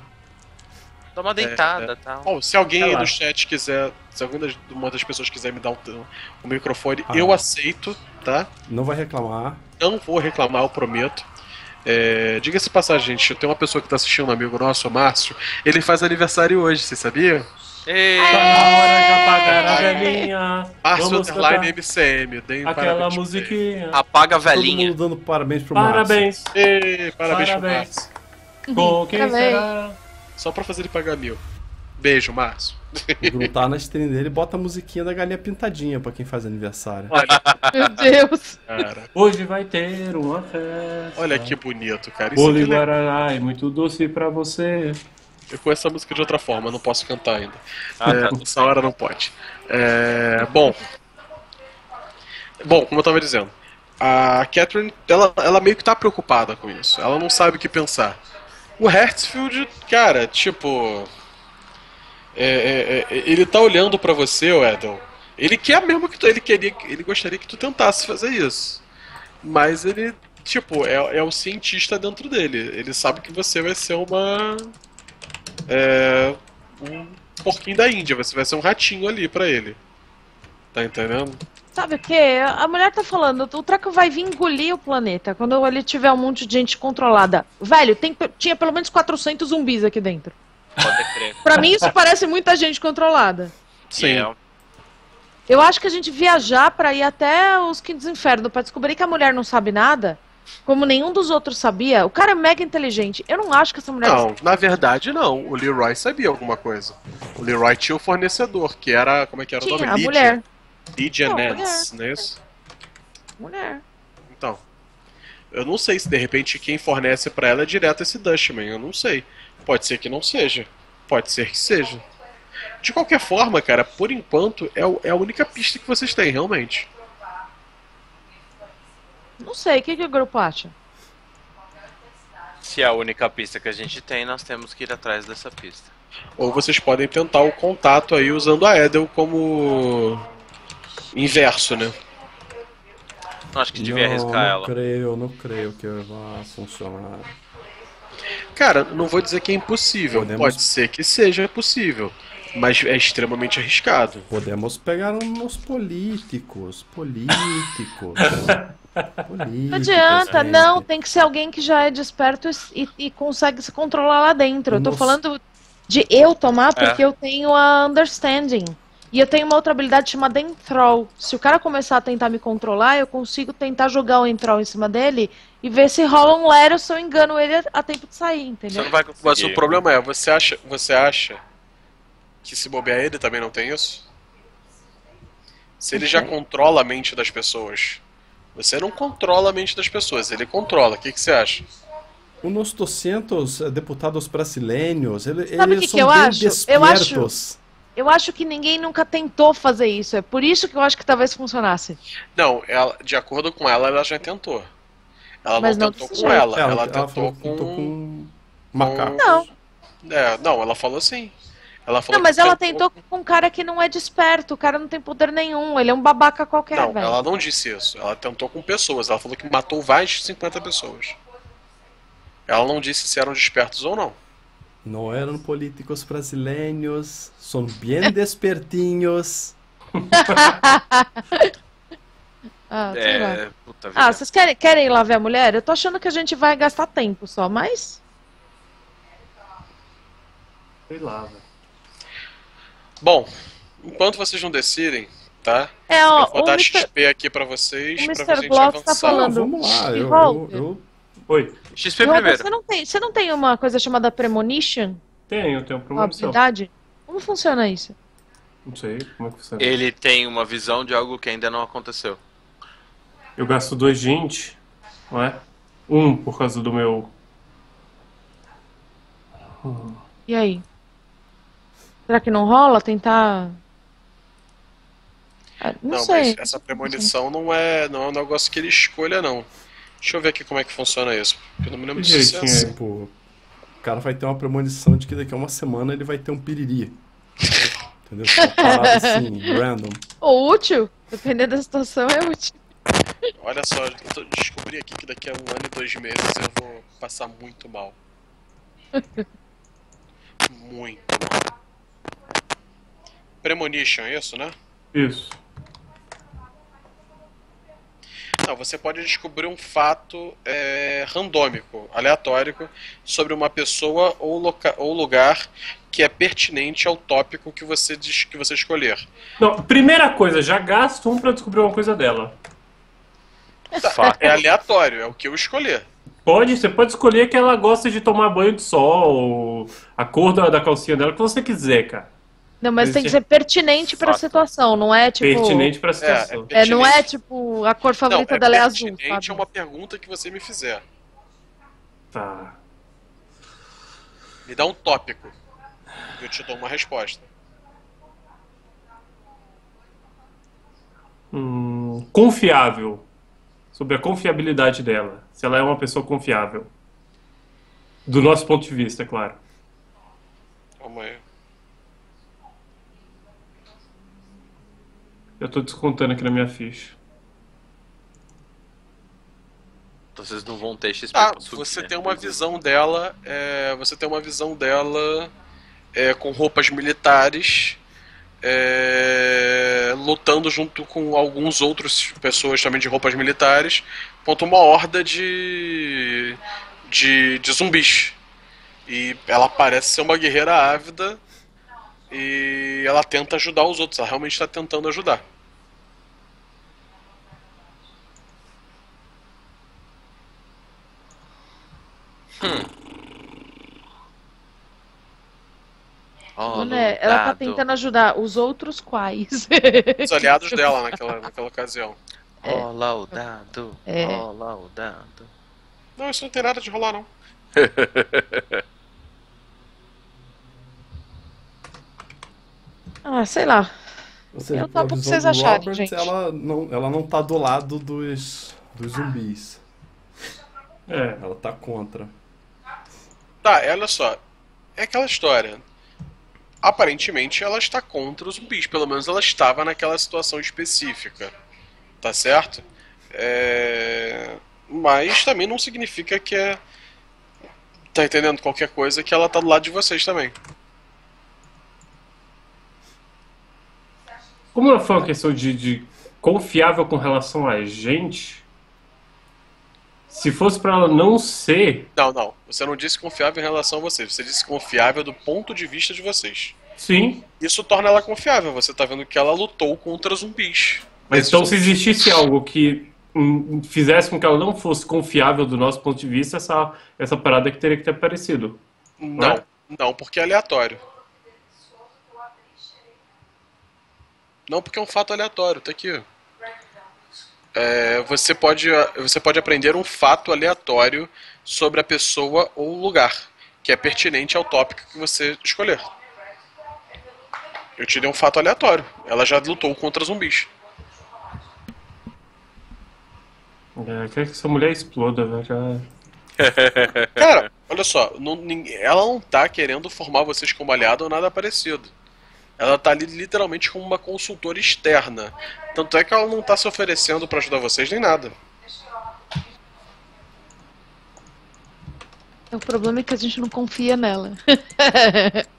Dá uma deitada, é, é. Tá? Oh, se alguém aí do chat quiser, se alguma das, uma das pessoas quiser me dar o, o microfone, ah, eu aceito, tá? Não vai reclamar. Não vou reclamar, eu prometo. É, diga-se passagem, gente, eu tenho uma pessoa que tá assistindo, um amigo nosso, o Márcio, ele faz aniversário hoje, vocês sabiam? Ei, tá na hora de apagar a velhinha. Márcio Underline M C M. Deem aquela parabéns, musiquinha. Apaga a velhinha. Todo mundo dando parabéns pro Márcio. Parabéns. Ei, parabéns, parabéns pro Márcio. Com quem parabéns. Será? Só pra fazer ele pagar mil. Beijo, Márcio. Gruntar na stream dele, bota a musiquinha da galinha pintadinha pra quem faz aniversário. Olha. Meu Deus. Cara. Hoje vai ter uma festa. Olha que bonito, cara. Bolo e guaraná é muito doce pra você. Eu conheço essa música de outra forma, não posso cantar ainda. Ah, é, tá. Nessa hora não pode. É, bom, bom, como eu estava dizendo, a Catherine, ela, ela meio que tá preocupada com isso. Ela não sabe o que pensar. O Hertzfeld, cara, tipo... É, é, é, ele tá olhando pra você, o Edel. Ele quer mesmo que tu... Ele, queria, ele gostaria que tu tentasse fazer isso. Mas ele, tipo, é, é o cientista dentro dele. Ele sabe que você vai ser uma... É, um porquinho da Índia, você vai ser um ratinho ali pra ele. Tá entendendo? Sabe o que? A mulher tá falando, o treco vai vir engolir o planeta quando ele tiver um monte de gente controlada. Velho, tem, tinha pelo menos quatrocentos zumbis aqui dentro. Pode crer. Pra mim isso parece muita gente controlada. Sim. Yeah. Eu acho que a gente viajar pra ir até os quintos infernos pra descobrir que a mulher não sabe nada... Como nenhum dos outros sabia, o cara é mega inteligente. Eu não acho que essa mulher... Não, na verdade não. O Leroy sabia alguma coisa. O Leroy tinha o fornecedor, que era... Como é que era tinha, o nome? A Lidia. Mulher. Lidia Nance, não é isso? Mulher. Então. Eu não sei se de repente quem fornece pra ela é direto esse Dustman. Eu não sei. Pode ser que não seja. Pode ser que seja. De qualquer forma, cara, por enquanto é, o, é a única pista que vocês têm, realmente. Não sei, o que, que o grupo acha? Se é a única pista que a gente tem, nós temos que ir atrás dessa pista. Ou vocês podem tentar o contato aí usando a Edel como inverso, né? Acho que devia não, arriscar não ela. Não creio, não creio que vai funcionar. Cara, não vou dizer que é impossível. Podemos... Pode ser que seja possível, mas é extremamente arriscado. Podemos pegar uns políticos, políticos... Política, não adianta, assim. Não, tem que ser alguém que já é desperto e, e consegue se controlar lá dentro. Eu tô Nossa. falando de eu tomar porque é. eu tenho a understanding. E eu tenho uma outra habilidade chamada enthrall. Se o cara começar a tentar me controlar, eu consigo tentar jogar o enthrall em cima dele e ver se rola um Lero, se eu engano ele a tempo de sair, entendeu? Você não vai conseguir. Mas o problema é, você acha, você acha que se bobear ele também não tem isso? se ele já controla a mente das pessoas. Você não controla a mente das pessoas, ele controla. O que, que você acha? O nos tocentos deputados brasileiros, ele, sabe eles que são que eu bem acho? Despertos. Eu acho, eu acho que ninguém nunca tentou fazer isso. É por isso que eu acho que talvez funcionasse. Não, ela, de acordo com ela, ela já tentou. Ela Mas não, não tentou com ela. Ela, ela tentou, ela tentou com... com macaco. Não. É, não, ela falou assim. Ela falou não, mas ela tentou com um cara que não é desperto, o cara não tem poder nenhum, ele é um babaca qualquer, velho. Não, ela não disse isso, ela tentou com pessoas, ela falou que matou mais de cinquenta pessoas. Ela não disse se eram despertos ou não. Não eram políticos brasileiros, são bem despertinhos. Ah, é, puta vida. Ah, vocês querem, querem ir lá ver a mulher? Eu tô achando que a gente vai gastar tempo só, mas... Sei lá, velho. Bom, enquanto vocês não decidem, tá? É, ó, eu vou dar X P aqui pra vocês, pra vocês avançarem. Tá falando. Vamos lá, eu, eu, eu... Oi. X P Rob, primeiro. Você não, tem, você não tem uma coisa chamada Premonition? Tenho, tenho Premonition. Como funciona isso? Não sei, como é que funciona? Ele tem uma visão de algo que ainda não aconteceu. Eu gasto dois gente, não é? Um por causa do meu... Hum. E aí? Será que não rola tentar? Ah, não, não sei. Mas essa premonição não é, não é um negócio que ele escolha, não. Deixa eu ver aqui como é que funciona isso. Porque eu não me lembro disso. É assim. Tipo, o cara vai ter uma premonição de que daqui a uma semana ele vai ter um piriri. Entendeu? Uma parada assim, random. Ou útil. Dependendo da situação, é útil. Olha só, eu descobri aqui que daqui a um ano e dois meses eu vou passar muito mal. Muito mal. Premonition, é isso, né? Isso. Não, você pode descobrir um fato é, randômico, aleatório, sobre uma pessoa ou, loca ou lugar que é pertinente ao tópico que você, diz que você escolher. Não, primeira coisa, já gasto um pra descobrir uma coisa dela. Tá, é aleatório, é o que eu escolher. Pode, você pode escolher que ela gosta de tomar banho de sol, ou a cor da, da calcinha dela, o que você quiser, cara. Não, mas tem que ser pertinente para a situação, não é tipo... Pertinente para a situação. É, é é, não é tipo a cor favorita não, é dela é azul. Pertinente é uma pergunta que você me fizer. Tá. Me dá um tópico. Eu te dou uma resposta. Hum, confiável. Sobre a confiabilidade dela. Se ela é uma pessoa confiável. Do nosso ponto de vista, é claro. Calma aí. Eu tô descontando aqui na minha ficha. Vocês não vão ter X P. Ah, você tem uma visão dela, é, você tem uma visão dela é, com roupas militares, é, lutando junto com alguns outros pessoas também de roupas militares, contra uma horda de, de de zumbis. E ela parece ser uma guerreira ávida. E ela tenta ajudar os outros, ela realmente está tentando ajudar. Hum. Oh, né? Ela está tentando ajudar os outros quais? Os aliados dela naquela, naquela ocasião. É. Oh, laudado, é. Oh, laudado. Não, isso não tem nada de rolar, não. Ah, sei lá. Seja, eu topo o que vocês acharem, Robert, gente. Ela não, ela não tá do lado dos, dos zumbis. É, ela tá contra. Tá, olha só. É aquela história. Aparentemente ela está contra os zumbis. Pelo menos ela estava naquela situação específica. Tá certo? É... Mas também não significa que é... Tá entendendo? Qualquer coisa que ela tá do lado de vocês também. Como ela foi uma questão de, de confiável com relação a gente, se fosse pra ela não ser... Não, não. Você não disse confiável em relação a vocês. Você disse confiável do ponto de vista de vocês. Sim. Isso torna ela confiável. Você tá vendo que ela lutou contra zumbis. Mas então, se existisse algo que hum, fizesse com que ela não fosse confiável do nosso ponto de vista, essa, essa parada que teria que ter aparecido. Não, não, não, porque é aleatório. Não porque é um fato aleatório, tá aqui. É, você, pode, você pode aprender um fato aleatório sobre a pessoa ou lugar, que é pertinente ao tópico que você escolher. Eu te dei um fato aleatório. Ela já lutou contra zumbis. É, quer que essa mulher exploda, velho. Já... Cara, olha só. Não, ela não tá querendo formar vocês como aliado ou nada parecido. Ela tá ali literalmente como uma consultora externa. Tanto é que ela não tá se oferecendo pra ajudar vocês nem nada. O problema é que a gente não confia nela.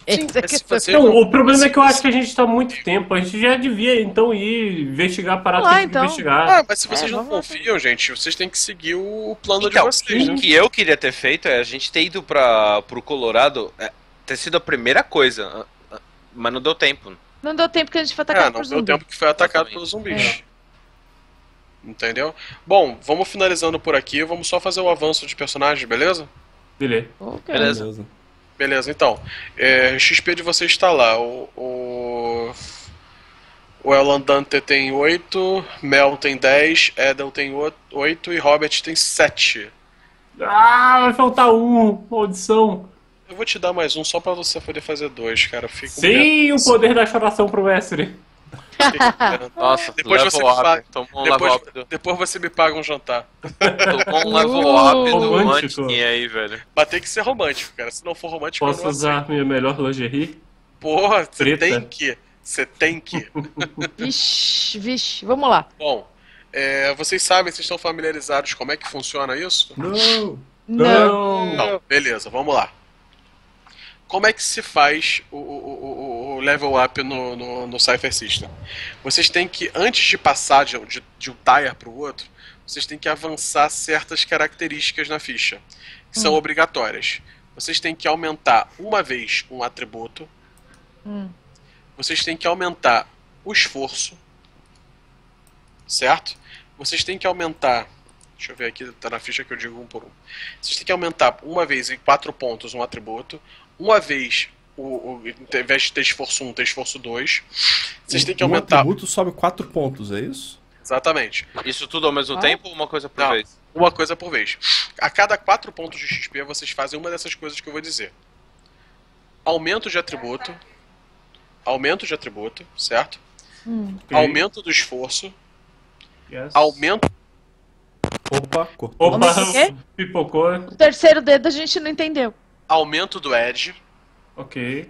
Sim, é então, não... O problema é que eu acho que a gente tá há muito tempo. A gente já devia, então, ir investigar, parar tudo então. investigar. Ah, mas se vocês é, não confiam, ver. gente, vocês têm que seguir o plano então, de vocês. O né? que eu queria ter feito é a gente ter ido pra, pro Colorado, é, ter sido a primeira coisa. Mas não deu tempo. Não deu tempo que a gente foi atacado é, por zumbis. Não deu tempo que foi atacado pelos zumbis. É. Entendeu? Bom, vamos finalizando por aqui. Vamos só fazer o avanço de personagem, beleza? Okay. Beleza. Beleza, então. É, o X P de vocês está lá. O, o, o Elandante tem oito, Mel tem dez, Edel tem oito e Robert tem sete. Ah, vai faltar um. Maldição. Eu vou te dar mais um só pra você poder fazer dois, cara. Fico Sim, o poder da choração pro mestre. Nossa, depois você, paga, um depois, depois você me paga um jantar. Tomou um level up do Mantiquinha aí, velho. Mas tem que ser romântico, cara. Se não for romântico, Posso eu não usar minha melhor lingerie? Porra, você tem que. Você tem que. Vixe, vixe, vamos lá. Bom, é, vocês sabem, vocês estão familiarizados como é que funciona isso? Não. Não. Não. Beleza, vamos lá. Como é que se faz o, o, o, o level up no, no, no Cypher System? Vocês têm que, antes de passar de, de, de um tier para o outro, vocês têm que avançar certas características na ficha, que hum. são obrigatórias. Vocês têm que aumentar uma vez um atributo, hum. vocês têm que aumentar o esforço, certo? Vocês têm que aumentar... Deixa eu ver aqui, tá na ficha que eu digo um por um. Vocês têm que aumentar uma vez em quatro pontos um atributo, uma vez, o, o, ao invés de ter esforço um, ter esforço dois. Vocês têm que aumentar... Um atributo sobe quatro pontos, é isso? Exatamente. Isso tudo ao mesmo ah. tempo ou uma coisa por Não, vez? Uma coisa por vez. A cada quatro pontos de X P, vocês fazem uma dessas coisas que eu vou dizer. Aumento de atributo. Aumento de atributo, certo? Hum. Aumento do esforço. Yes. Aumento... Opa, cortou. Opa, pipocou. O terceiro dedo a gente não entendeu. Aumento do edge. Ok.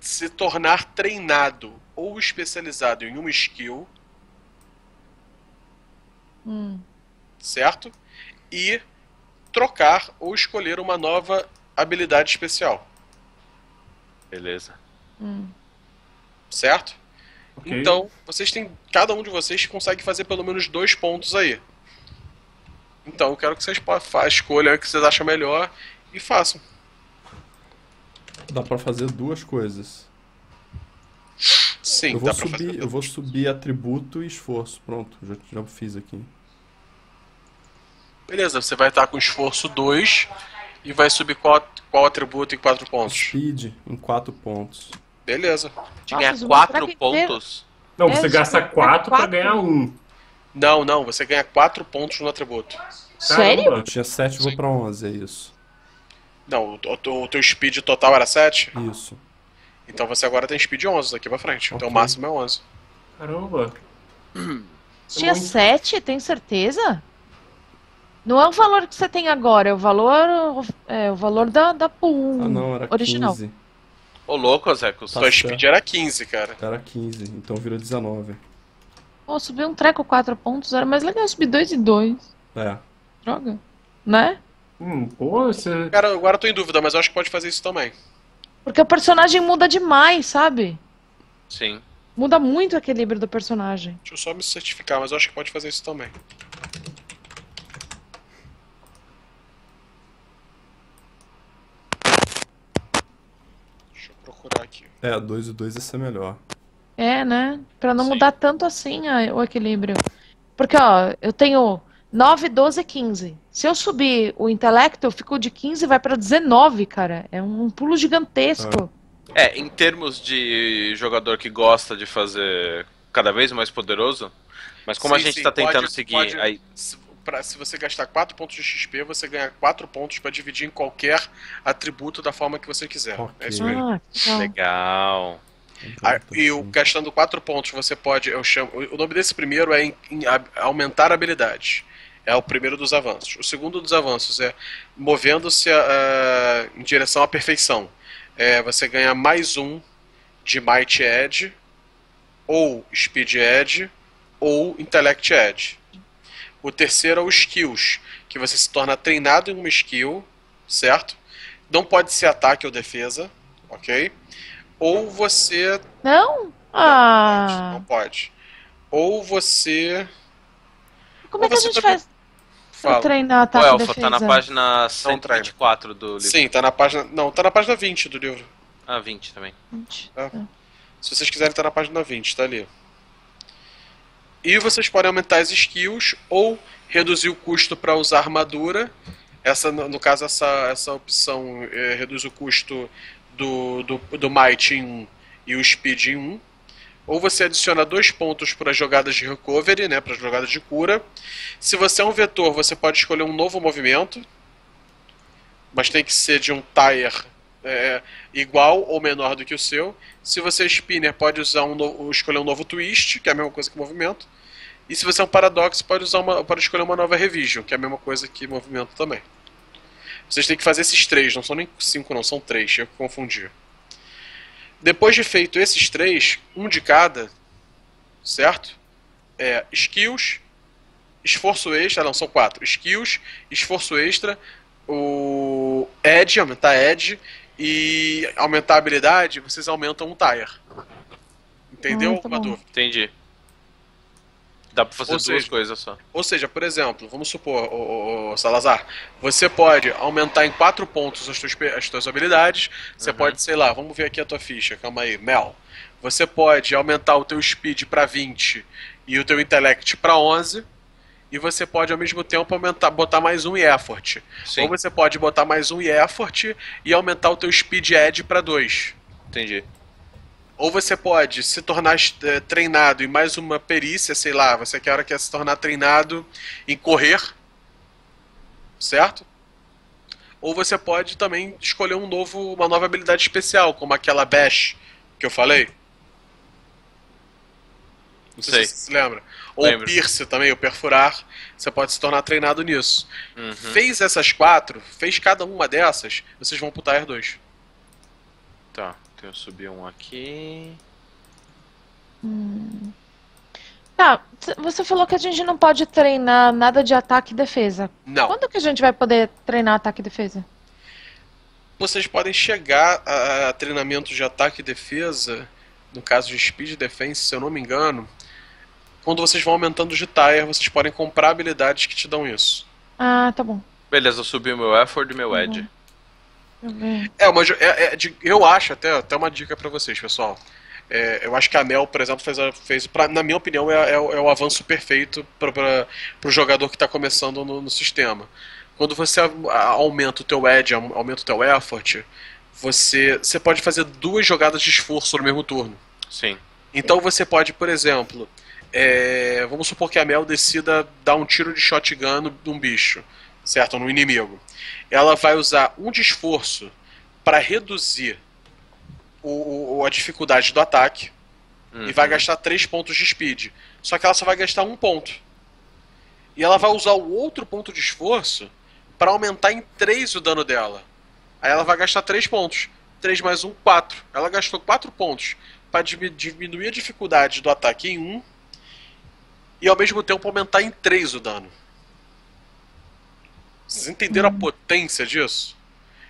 Se tornar treinado ou especializado em uma skill. Hum. Certo? E trocar ou escolher uma nova habilidade especial. Beleza. Hum. Certo? Okay. Então, vocês têm, cada um de vocês consegue fazer pelo menos dois pontos aí. Então, eu quero que vocês escolham o que vocês acham melhor e façam. Dá pra fazer duas coisas. Sim, eu vou dá subir, pra fazer duas. Eu vou subir atributo e esforço. Pronto, já, já fiz aqui. Beleza, você vai estar com esforço dois e vai subir qual, qual atributo em quatro pontos? Speed em quatro pontos. Beleza. De Nossa, ganhar quatro pontos? Não, você é, gasta quatro pra ganhar um. Não, não, você ganha quatro pontos no atributo. Sério? Caramba, eu tinha sete, vou pra onze, é isso. Não, o, o, o teu speed total era sete? Isso. Então você agora tem speed onze daqui pra frente, okay. Então o máximo é onze. Caramba. Hum. Tinha sete, tem certeza? Não é o valor que você tem agora, é o valor, é, o valor da, da pool ah, não, era original. quinze. Ô louco, Zeco, sua speed era quinze, cara. Era quinze, então virou dezenove. Pô, subir um treco quatro pontos era mais legal, subir dois e dois. É. Droga. Né? Hum, pô, você... Cara, agora eu tô em dúvida, mas eu acho que pode fazer isso também. Porque o personagem muda demais, sabe? Sim. Muda muito o equilíbrio do personagem. Deixa eu só me certificar, mas eu acho que pode fazer isso também. É, dois e dois ia ser melhor. É, né? Pra não Sim. mudar tanto assim a, o equilíbrio. Porque, ó, eu tenho nove, doze, quinze. Se eu subir o intelecto, eu fico de quinze e vai pra dezenove, cara. É um pulo gigantesco. É. É, em termos de jogador que gosta de fazer cada vez mais poderoso, mas como sim, a gente está tentando pode, seguir... Pode, aí... se, pra, se você gastar quatro pontos de X P, você ganha quatro pontos para dividir em qualquer atributo da forma que você quiser. Okay. É isso mesmo. Ah, legal. legal. Ah, e o, gastando quatro pontos, você pode... Eu chamo, o nome desse primeiro é em, em, a, aumentar a habilidade. É o primeiro dos avanços. O segundo dos avanços é movendo-se em direção à perfeição. É, você ganha mais um de Might Edge, ou Speed Edge, ou Intellect Edge. O terceiro é o Skills, que você se torna treinado em uma skill, certo? Não pode ser ataque ou defesa, ok? Ou você... Não? Ah. Não, não pode. Ou você... Como ou é que a gente também... faz... Fala. Treinar ataque o Elfa, defesa. Tá na página cento e vinte e quatro do livro. Sim, tá na página... Não, tá na página vinte do livro. Ah, vinte também. vinte. Tá. É. Se vocês quiserem, tá na página vinte, tá ali. E vocês podem aumentar as skills ou reduzir o custo para usar armadura. Essa, no caso, essa, essa opção é, reduz o custo do, do, do Might em um e o Speed em um. Ou você adiciona dois pontos para jogadas de recovery, né, para jogadas de cura. Se você é um vetor, você pode escolher um novo movimento, mas tem que ser de um tire é, igual ou menor do que o seu. Se você é spinner, pode usar um no... escolher um novo twist, que é a mesma coisa que movimento. E se você é um paradoxo, pode usar uma... pode escolher uma nova revision, que é a mesma coisa que movimento também. Vocês têm que fazer esses três, não são nem cinco, não são três, eu confundi. Depois de feito esses três, um de cada, certo? É, skills, esforço extra, não, são quatro. Skills, esforço extra, o edge, aumentar edge, e aumentar a habilidade, vocês aumentam um tire. Entendeu? Muito Uma bom. dúvida? Entendi. Dá pra fazer ou duas seja, coisas só. Ou seja, por exemplo, vamos supor, o, o Salazar, você pode aumentar em quatro pontos as tuas, as tuas habilidades, você uhum. pode, sei lá, vamos ver aqui a tua ficha, calma aí, Mel. Você pode aumentar o teu Speed para vinte e o teu Intellect para onze, e você pode ao mesmo tempo aumentar, botar mais um e Effort. Sim. Ou você pode botar mais um e Effort e aumentar o teu Speed Edge para dois. Entendi. Ou você pode se tornar é, treinado em mais uma perícia, sei lá, você quer, quer se tornar treinado em correr, certo? Ou você pode também escolher um novo, uma nova habilidade especial, como aquela Bash que eu falei. Não sei, sei se você se lembra. Ou Lembro. Pierce também, o Perfurar, você pode se tornar treinado nisso. Uhum. Fez essas quatro, fez cada uma dessas, vocês vão pro Tier dois. Tá. Então eu subi um aqui. Hum. Tá, você falou que a gente não pode treinar nada de ataque e defesa. Não. Quando que a gente vai poder treinar ataque e defesa? Vocês podem chegar a, a treinamento de ataque e defesa, no caso de Speed Defense, se eu não me engano, quando vocês vão aumentando de tier, vocês podem comprar habilidades que te dão isso. Ah, tá bom. Beleza, eu subi o meu Effort e o meu tá Edge. É, uma, é, é, eu acho, até, até uma dica pra vocês, pessoal. É, eu acho que a Mel, por exemplo, fez, fez pra, na minha opinião, é, é, é o avanço perfeito pra, pra, pro jogador que tá começando no, no sistema. Quando você aumenta o teu edge, aumenta o teu effort, você, você pode fazer duas jogadas de esforço no mesmo turno. Sim. Então você pode, por exemplo, é, vamos supor que a Mel decida dar um tiro de shotgun num bicho, certo? No inimigo. Ela vai usar um de esforço para reduzir o, o, a dificuldade do ataque, uhum, e vai gastar três pontos de speed. Só que ela só vai gastar um ponto. E ela vai usar o outro ponto de esforço para aumentar em três o dano dela. Aí ela vai gastar três pontos. três mais um, quatro. Ela gastou quatro pontos para diminuir a dificuldade do ataque em um e ao mesmo tempo aumentar em três o dano. Vocês entenderam a potência disso?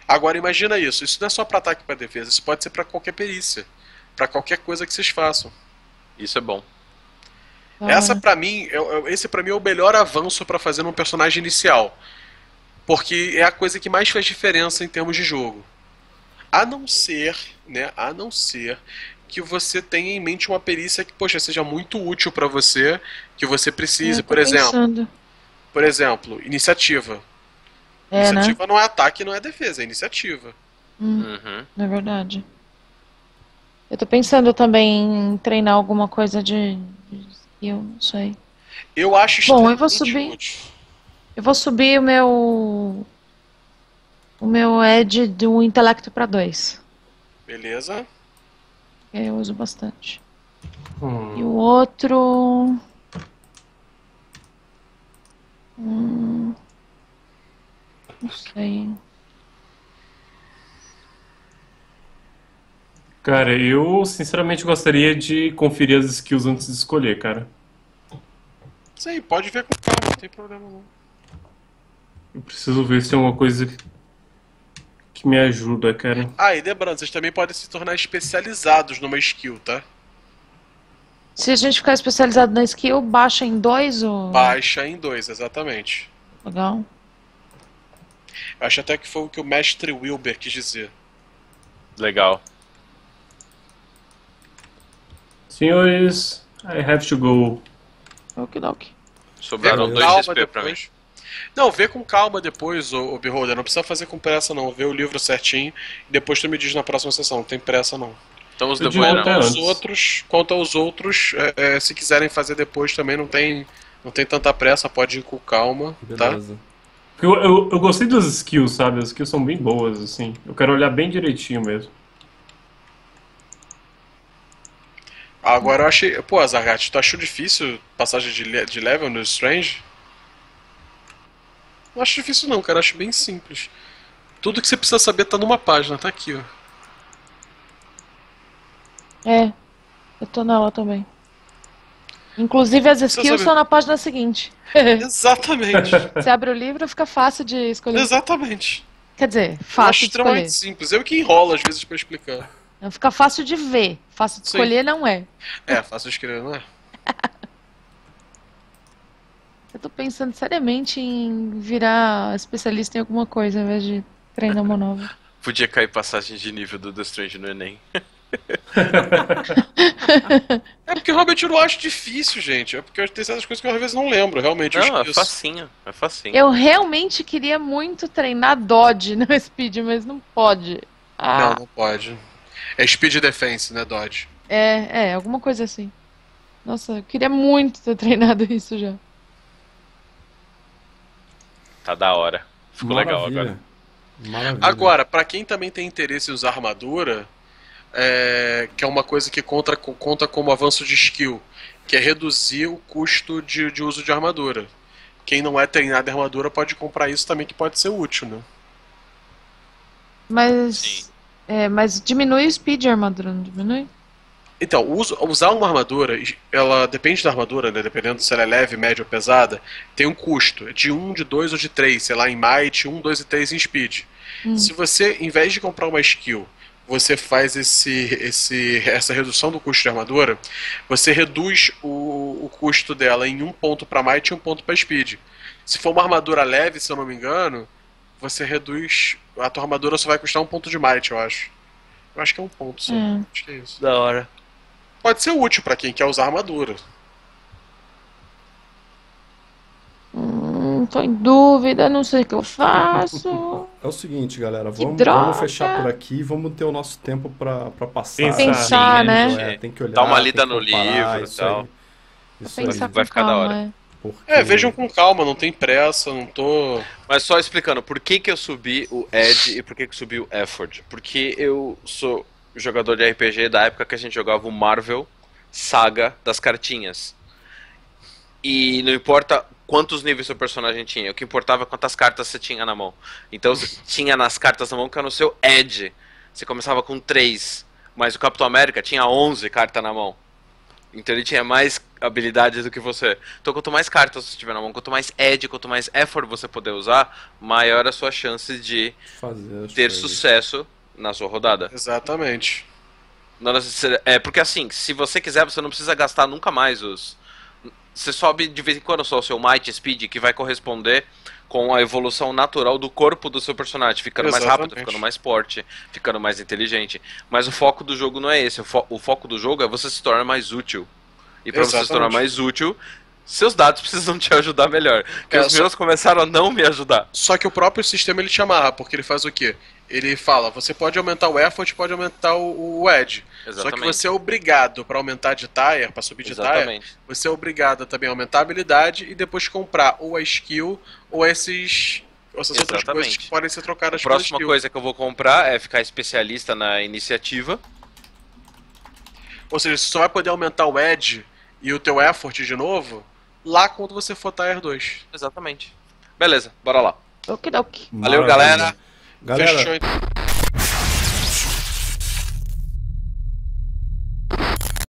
Agora imagina isso, isso não é só para ataque e para defesa, isso pode ser para qualquer perícia, para qualquer coisa que vocês façam. Isso é bom. Ah. Essa para mim, eu, eu, esse para mim é o melhor avanço para fazer num personagem inicial, porque é a coisa que mais faz diferença em termos de jogo. A não ser, né, a não ser que você tenha em mente uma perícia que, poxa, seja muito útil para você, que você precise, por exemplo. Pensando. Por exemplo, iniciativa. É, iniciativa, né? Não é ataque, não é defesa, é iniciativa. Hum, uhum. É verdade. Eu tô pensando também em treinar alguma coisa de... eu não sei. Eu acho... Bom, eu vou subir... Útil. Eu vou subir o meu... O meu Edge do intelecto para dois. Beleza. Eu uso bastante. Hum. E o outro... Hum... Não sei. Cara, eu sinceramente gostaria de conferir as skills antes de escolher, cara. Sei, pode ver com calma, não tem problema não. Eu preciso ver se tem alguma coisa que me ajuda, cara. Ah, e lembrando, vocês também podem se tornar especializados numa skill, tá? Se a gente ficar especializado na skill, baixa em dois ou... Baixa em dois, exatamente. Legal. Eu acho até que foi o que o mestre Wilber quis dizer. Legal. Senhores, I have to go. Okidok. Sobraram dois X P pra mim. Não, vê com calma depois, ô, ô Beholder. Não precisa fazer com pressa não. Vê o livro certinho e depois tu me diz na próxima sessão. Não tem pressa não. Então os outros, quanto aos outros, é, é, se quiserem fazer depois também, não tem, não tem tanta pressa, pode ir com calma, beleza. Tá? Eu, eu, eu gostei das skills, sabe? As skills são bem boas, assim. Eu quero olhar bem direitinho mesmo. Agora eu achei... Pô, Azargat, tu achou difícil passagem de, de level no Strange? Não acho difícil não, cara. Acho bem simples. Tudo que você precisa saber tá numa página, tá aqui, ó. É, eu tô nela também. Inclusive as skills estão na página seguinte. Exatamente. Você abre o livro, fica fácil de escolher. Exatamente. Quer dizer, fácil é de escolher. É extremamente simples. Eu que enrolo às vezes pra explicar. Não, fica fácil de ver. Fácil de escolher, sim. Não é. É, fácil de escolher, não é? Eu tô pensando seriamente em virar especialista em alguma coisa, ao invés de treinar uma nova. Podia cair passagem de nível do The Strange no Enem. É porque realmente eu não acho difícil, gente. É porque eu tenho certas coisas que eu às vezes não lembro, realmente. Não, é facinho, é facinho. Eu realmente queria muito treinar Dodge no Speed, mas não pode. Ah. Não, não pode. É Speed Defense, né, Dodge? É, é, alguma coisa assim. Nossa, eu queria muito ter treinado isso já. Tá da hora. Ficou Maravilha. Legal agora. Maravilha. Agora, pra quem também tem interesse em usar armadura... É, que é uma coisa que conta, conta como avanço de skill, que é reduzir o custo de, de uso de armadura. Quem não é treinado em armadura pode comprar isso também, que pode ser útil, né? Mas, é, mas diminui o speed de armadura, não diminui? Então, uso, usar uma armadura, ela depende da armadura, né? Dependendo se ela é leve, média ou pesada, tem um custo de um, de dois ou de três, sei lá, em might, um, dois e três em speed. Hum. Se você, em vez de comprar uma skill, você faz esse, esse, essa redução do custo de armadura, você reduz o, o custo dela em um ponto para might e um ponto para speed. Se for uma armadura leve, se eu não me engano, você reduz... A tua armadura só vai custar um ponto de might, eu acho. Eu acho que é um ponto só. Hum. Acho que é isso. Da hora. Pode ser útil para quem quer usar armadura. Tô em dúvida, não sei o que eu faço. É o seguinte, galera, vamos, vamos fechar por aqui, vamos ter o nosso tempo pra, pra passar. Pensar, sim, né? É, tem que olhar, dá uma lida no livro e tal. Isso aí. Vai ficar da hora. Porque... É, vejam com calma, não tem pressa, não tô... Mas só explicando, por que que eu subi o Edge e por que que eu subi o Effort? Porque eu sou jogador de R P G da época que a gente jogava o Marvel Saga das cartinhas. E não importa... quantos níveis seu personagem tinha. O que importava é quantas cartas você tinha na mão. Então você tinha nas cartas na mão que era no seu Edge. Você começava com três. Mas o Capitão América tinha onze cartas na mão. Então ele tinha mais habilidades do que você. Então quanto mais cartas você tiver na mão, quanto mais Edge, quanto mais effort você puder usar, maior a sua chance de fazer ter sucesso na sua rodada. Exatamente. É porque assim, se você quiser, você não precisa gastar nunca mais os... Você sobe de vez em quando só o seu Might Speed, que vai corresponder com a evolução natural do corpo do seu personagem. Ficando exatamente. Mais rápido, ficando mais forte, ficando mais inteligente. Mas o foco do jogo não é esse. O, fo o foco do jogo é você se tornar mais útil. E pra exatamente. Você se tornar mais útil, seus dados precisam te ajudar melhor. Porque é, os meus só... começaram a não me ajudar. Só que o próprio sistema ele te amarra, porque ele faz o quê? Ele fala, você pode aumentar o effort, pode aumentar o, o edge. Exatamente. Só que você é obrigado para aumentar de tire, para subir de Exatamente. tire, você é obrigado também a aumentar a habilidade e depois comprar ou a skill ou esses... essas outras coisas que podem ser trocadas por skill. A próxima coisa que eu vou comprar é ficar especialista na iniciativa. Ou seja, você só vai poder aumentar o edge e o teu effort de novo lá quando você for tire dois. Exatamente. Beleza, bora lá. Valeu, galera. Galera. Fechou.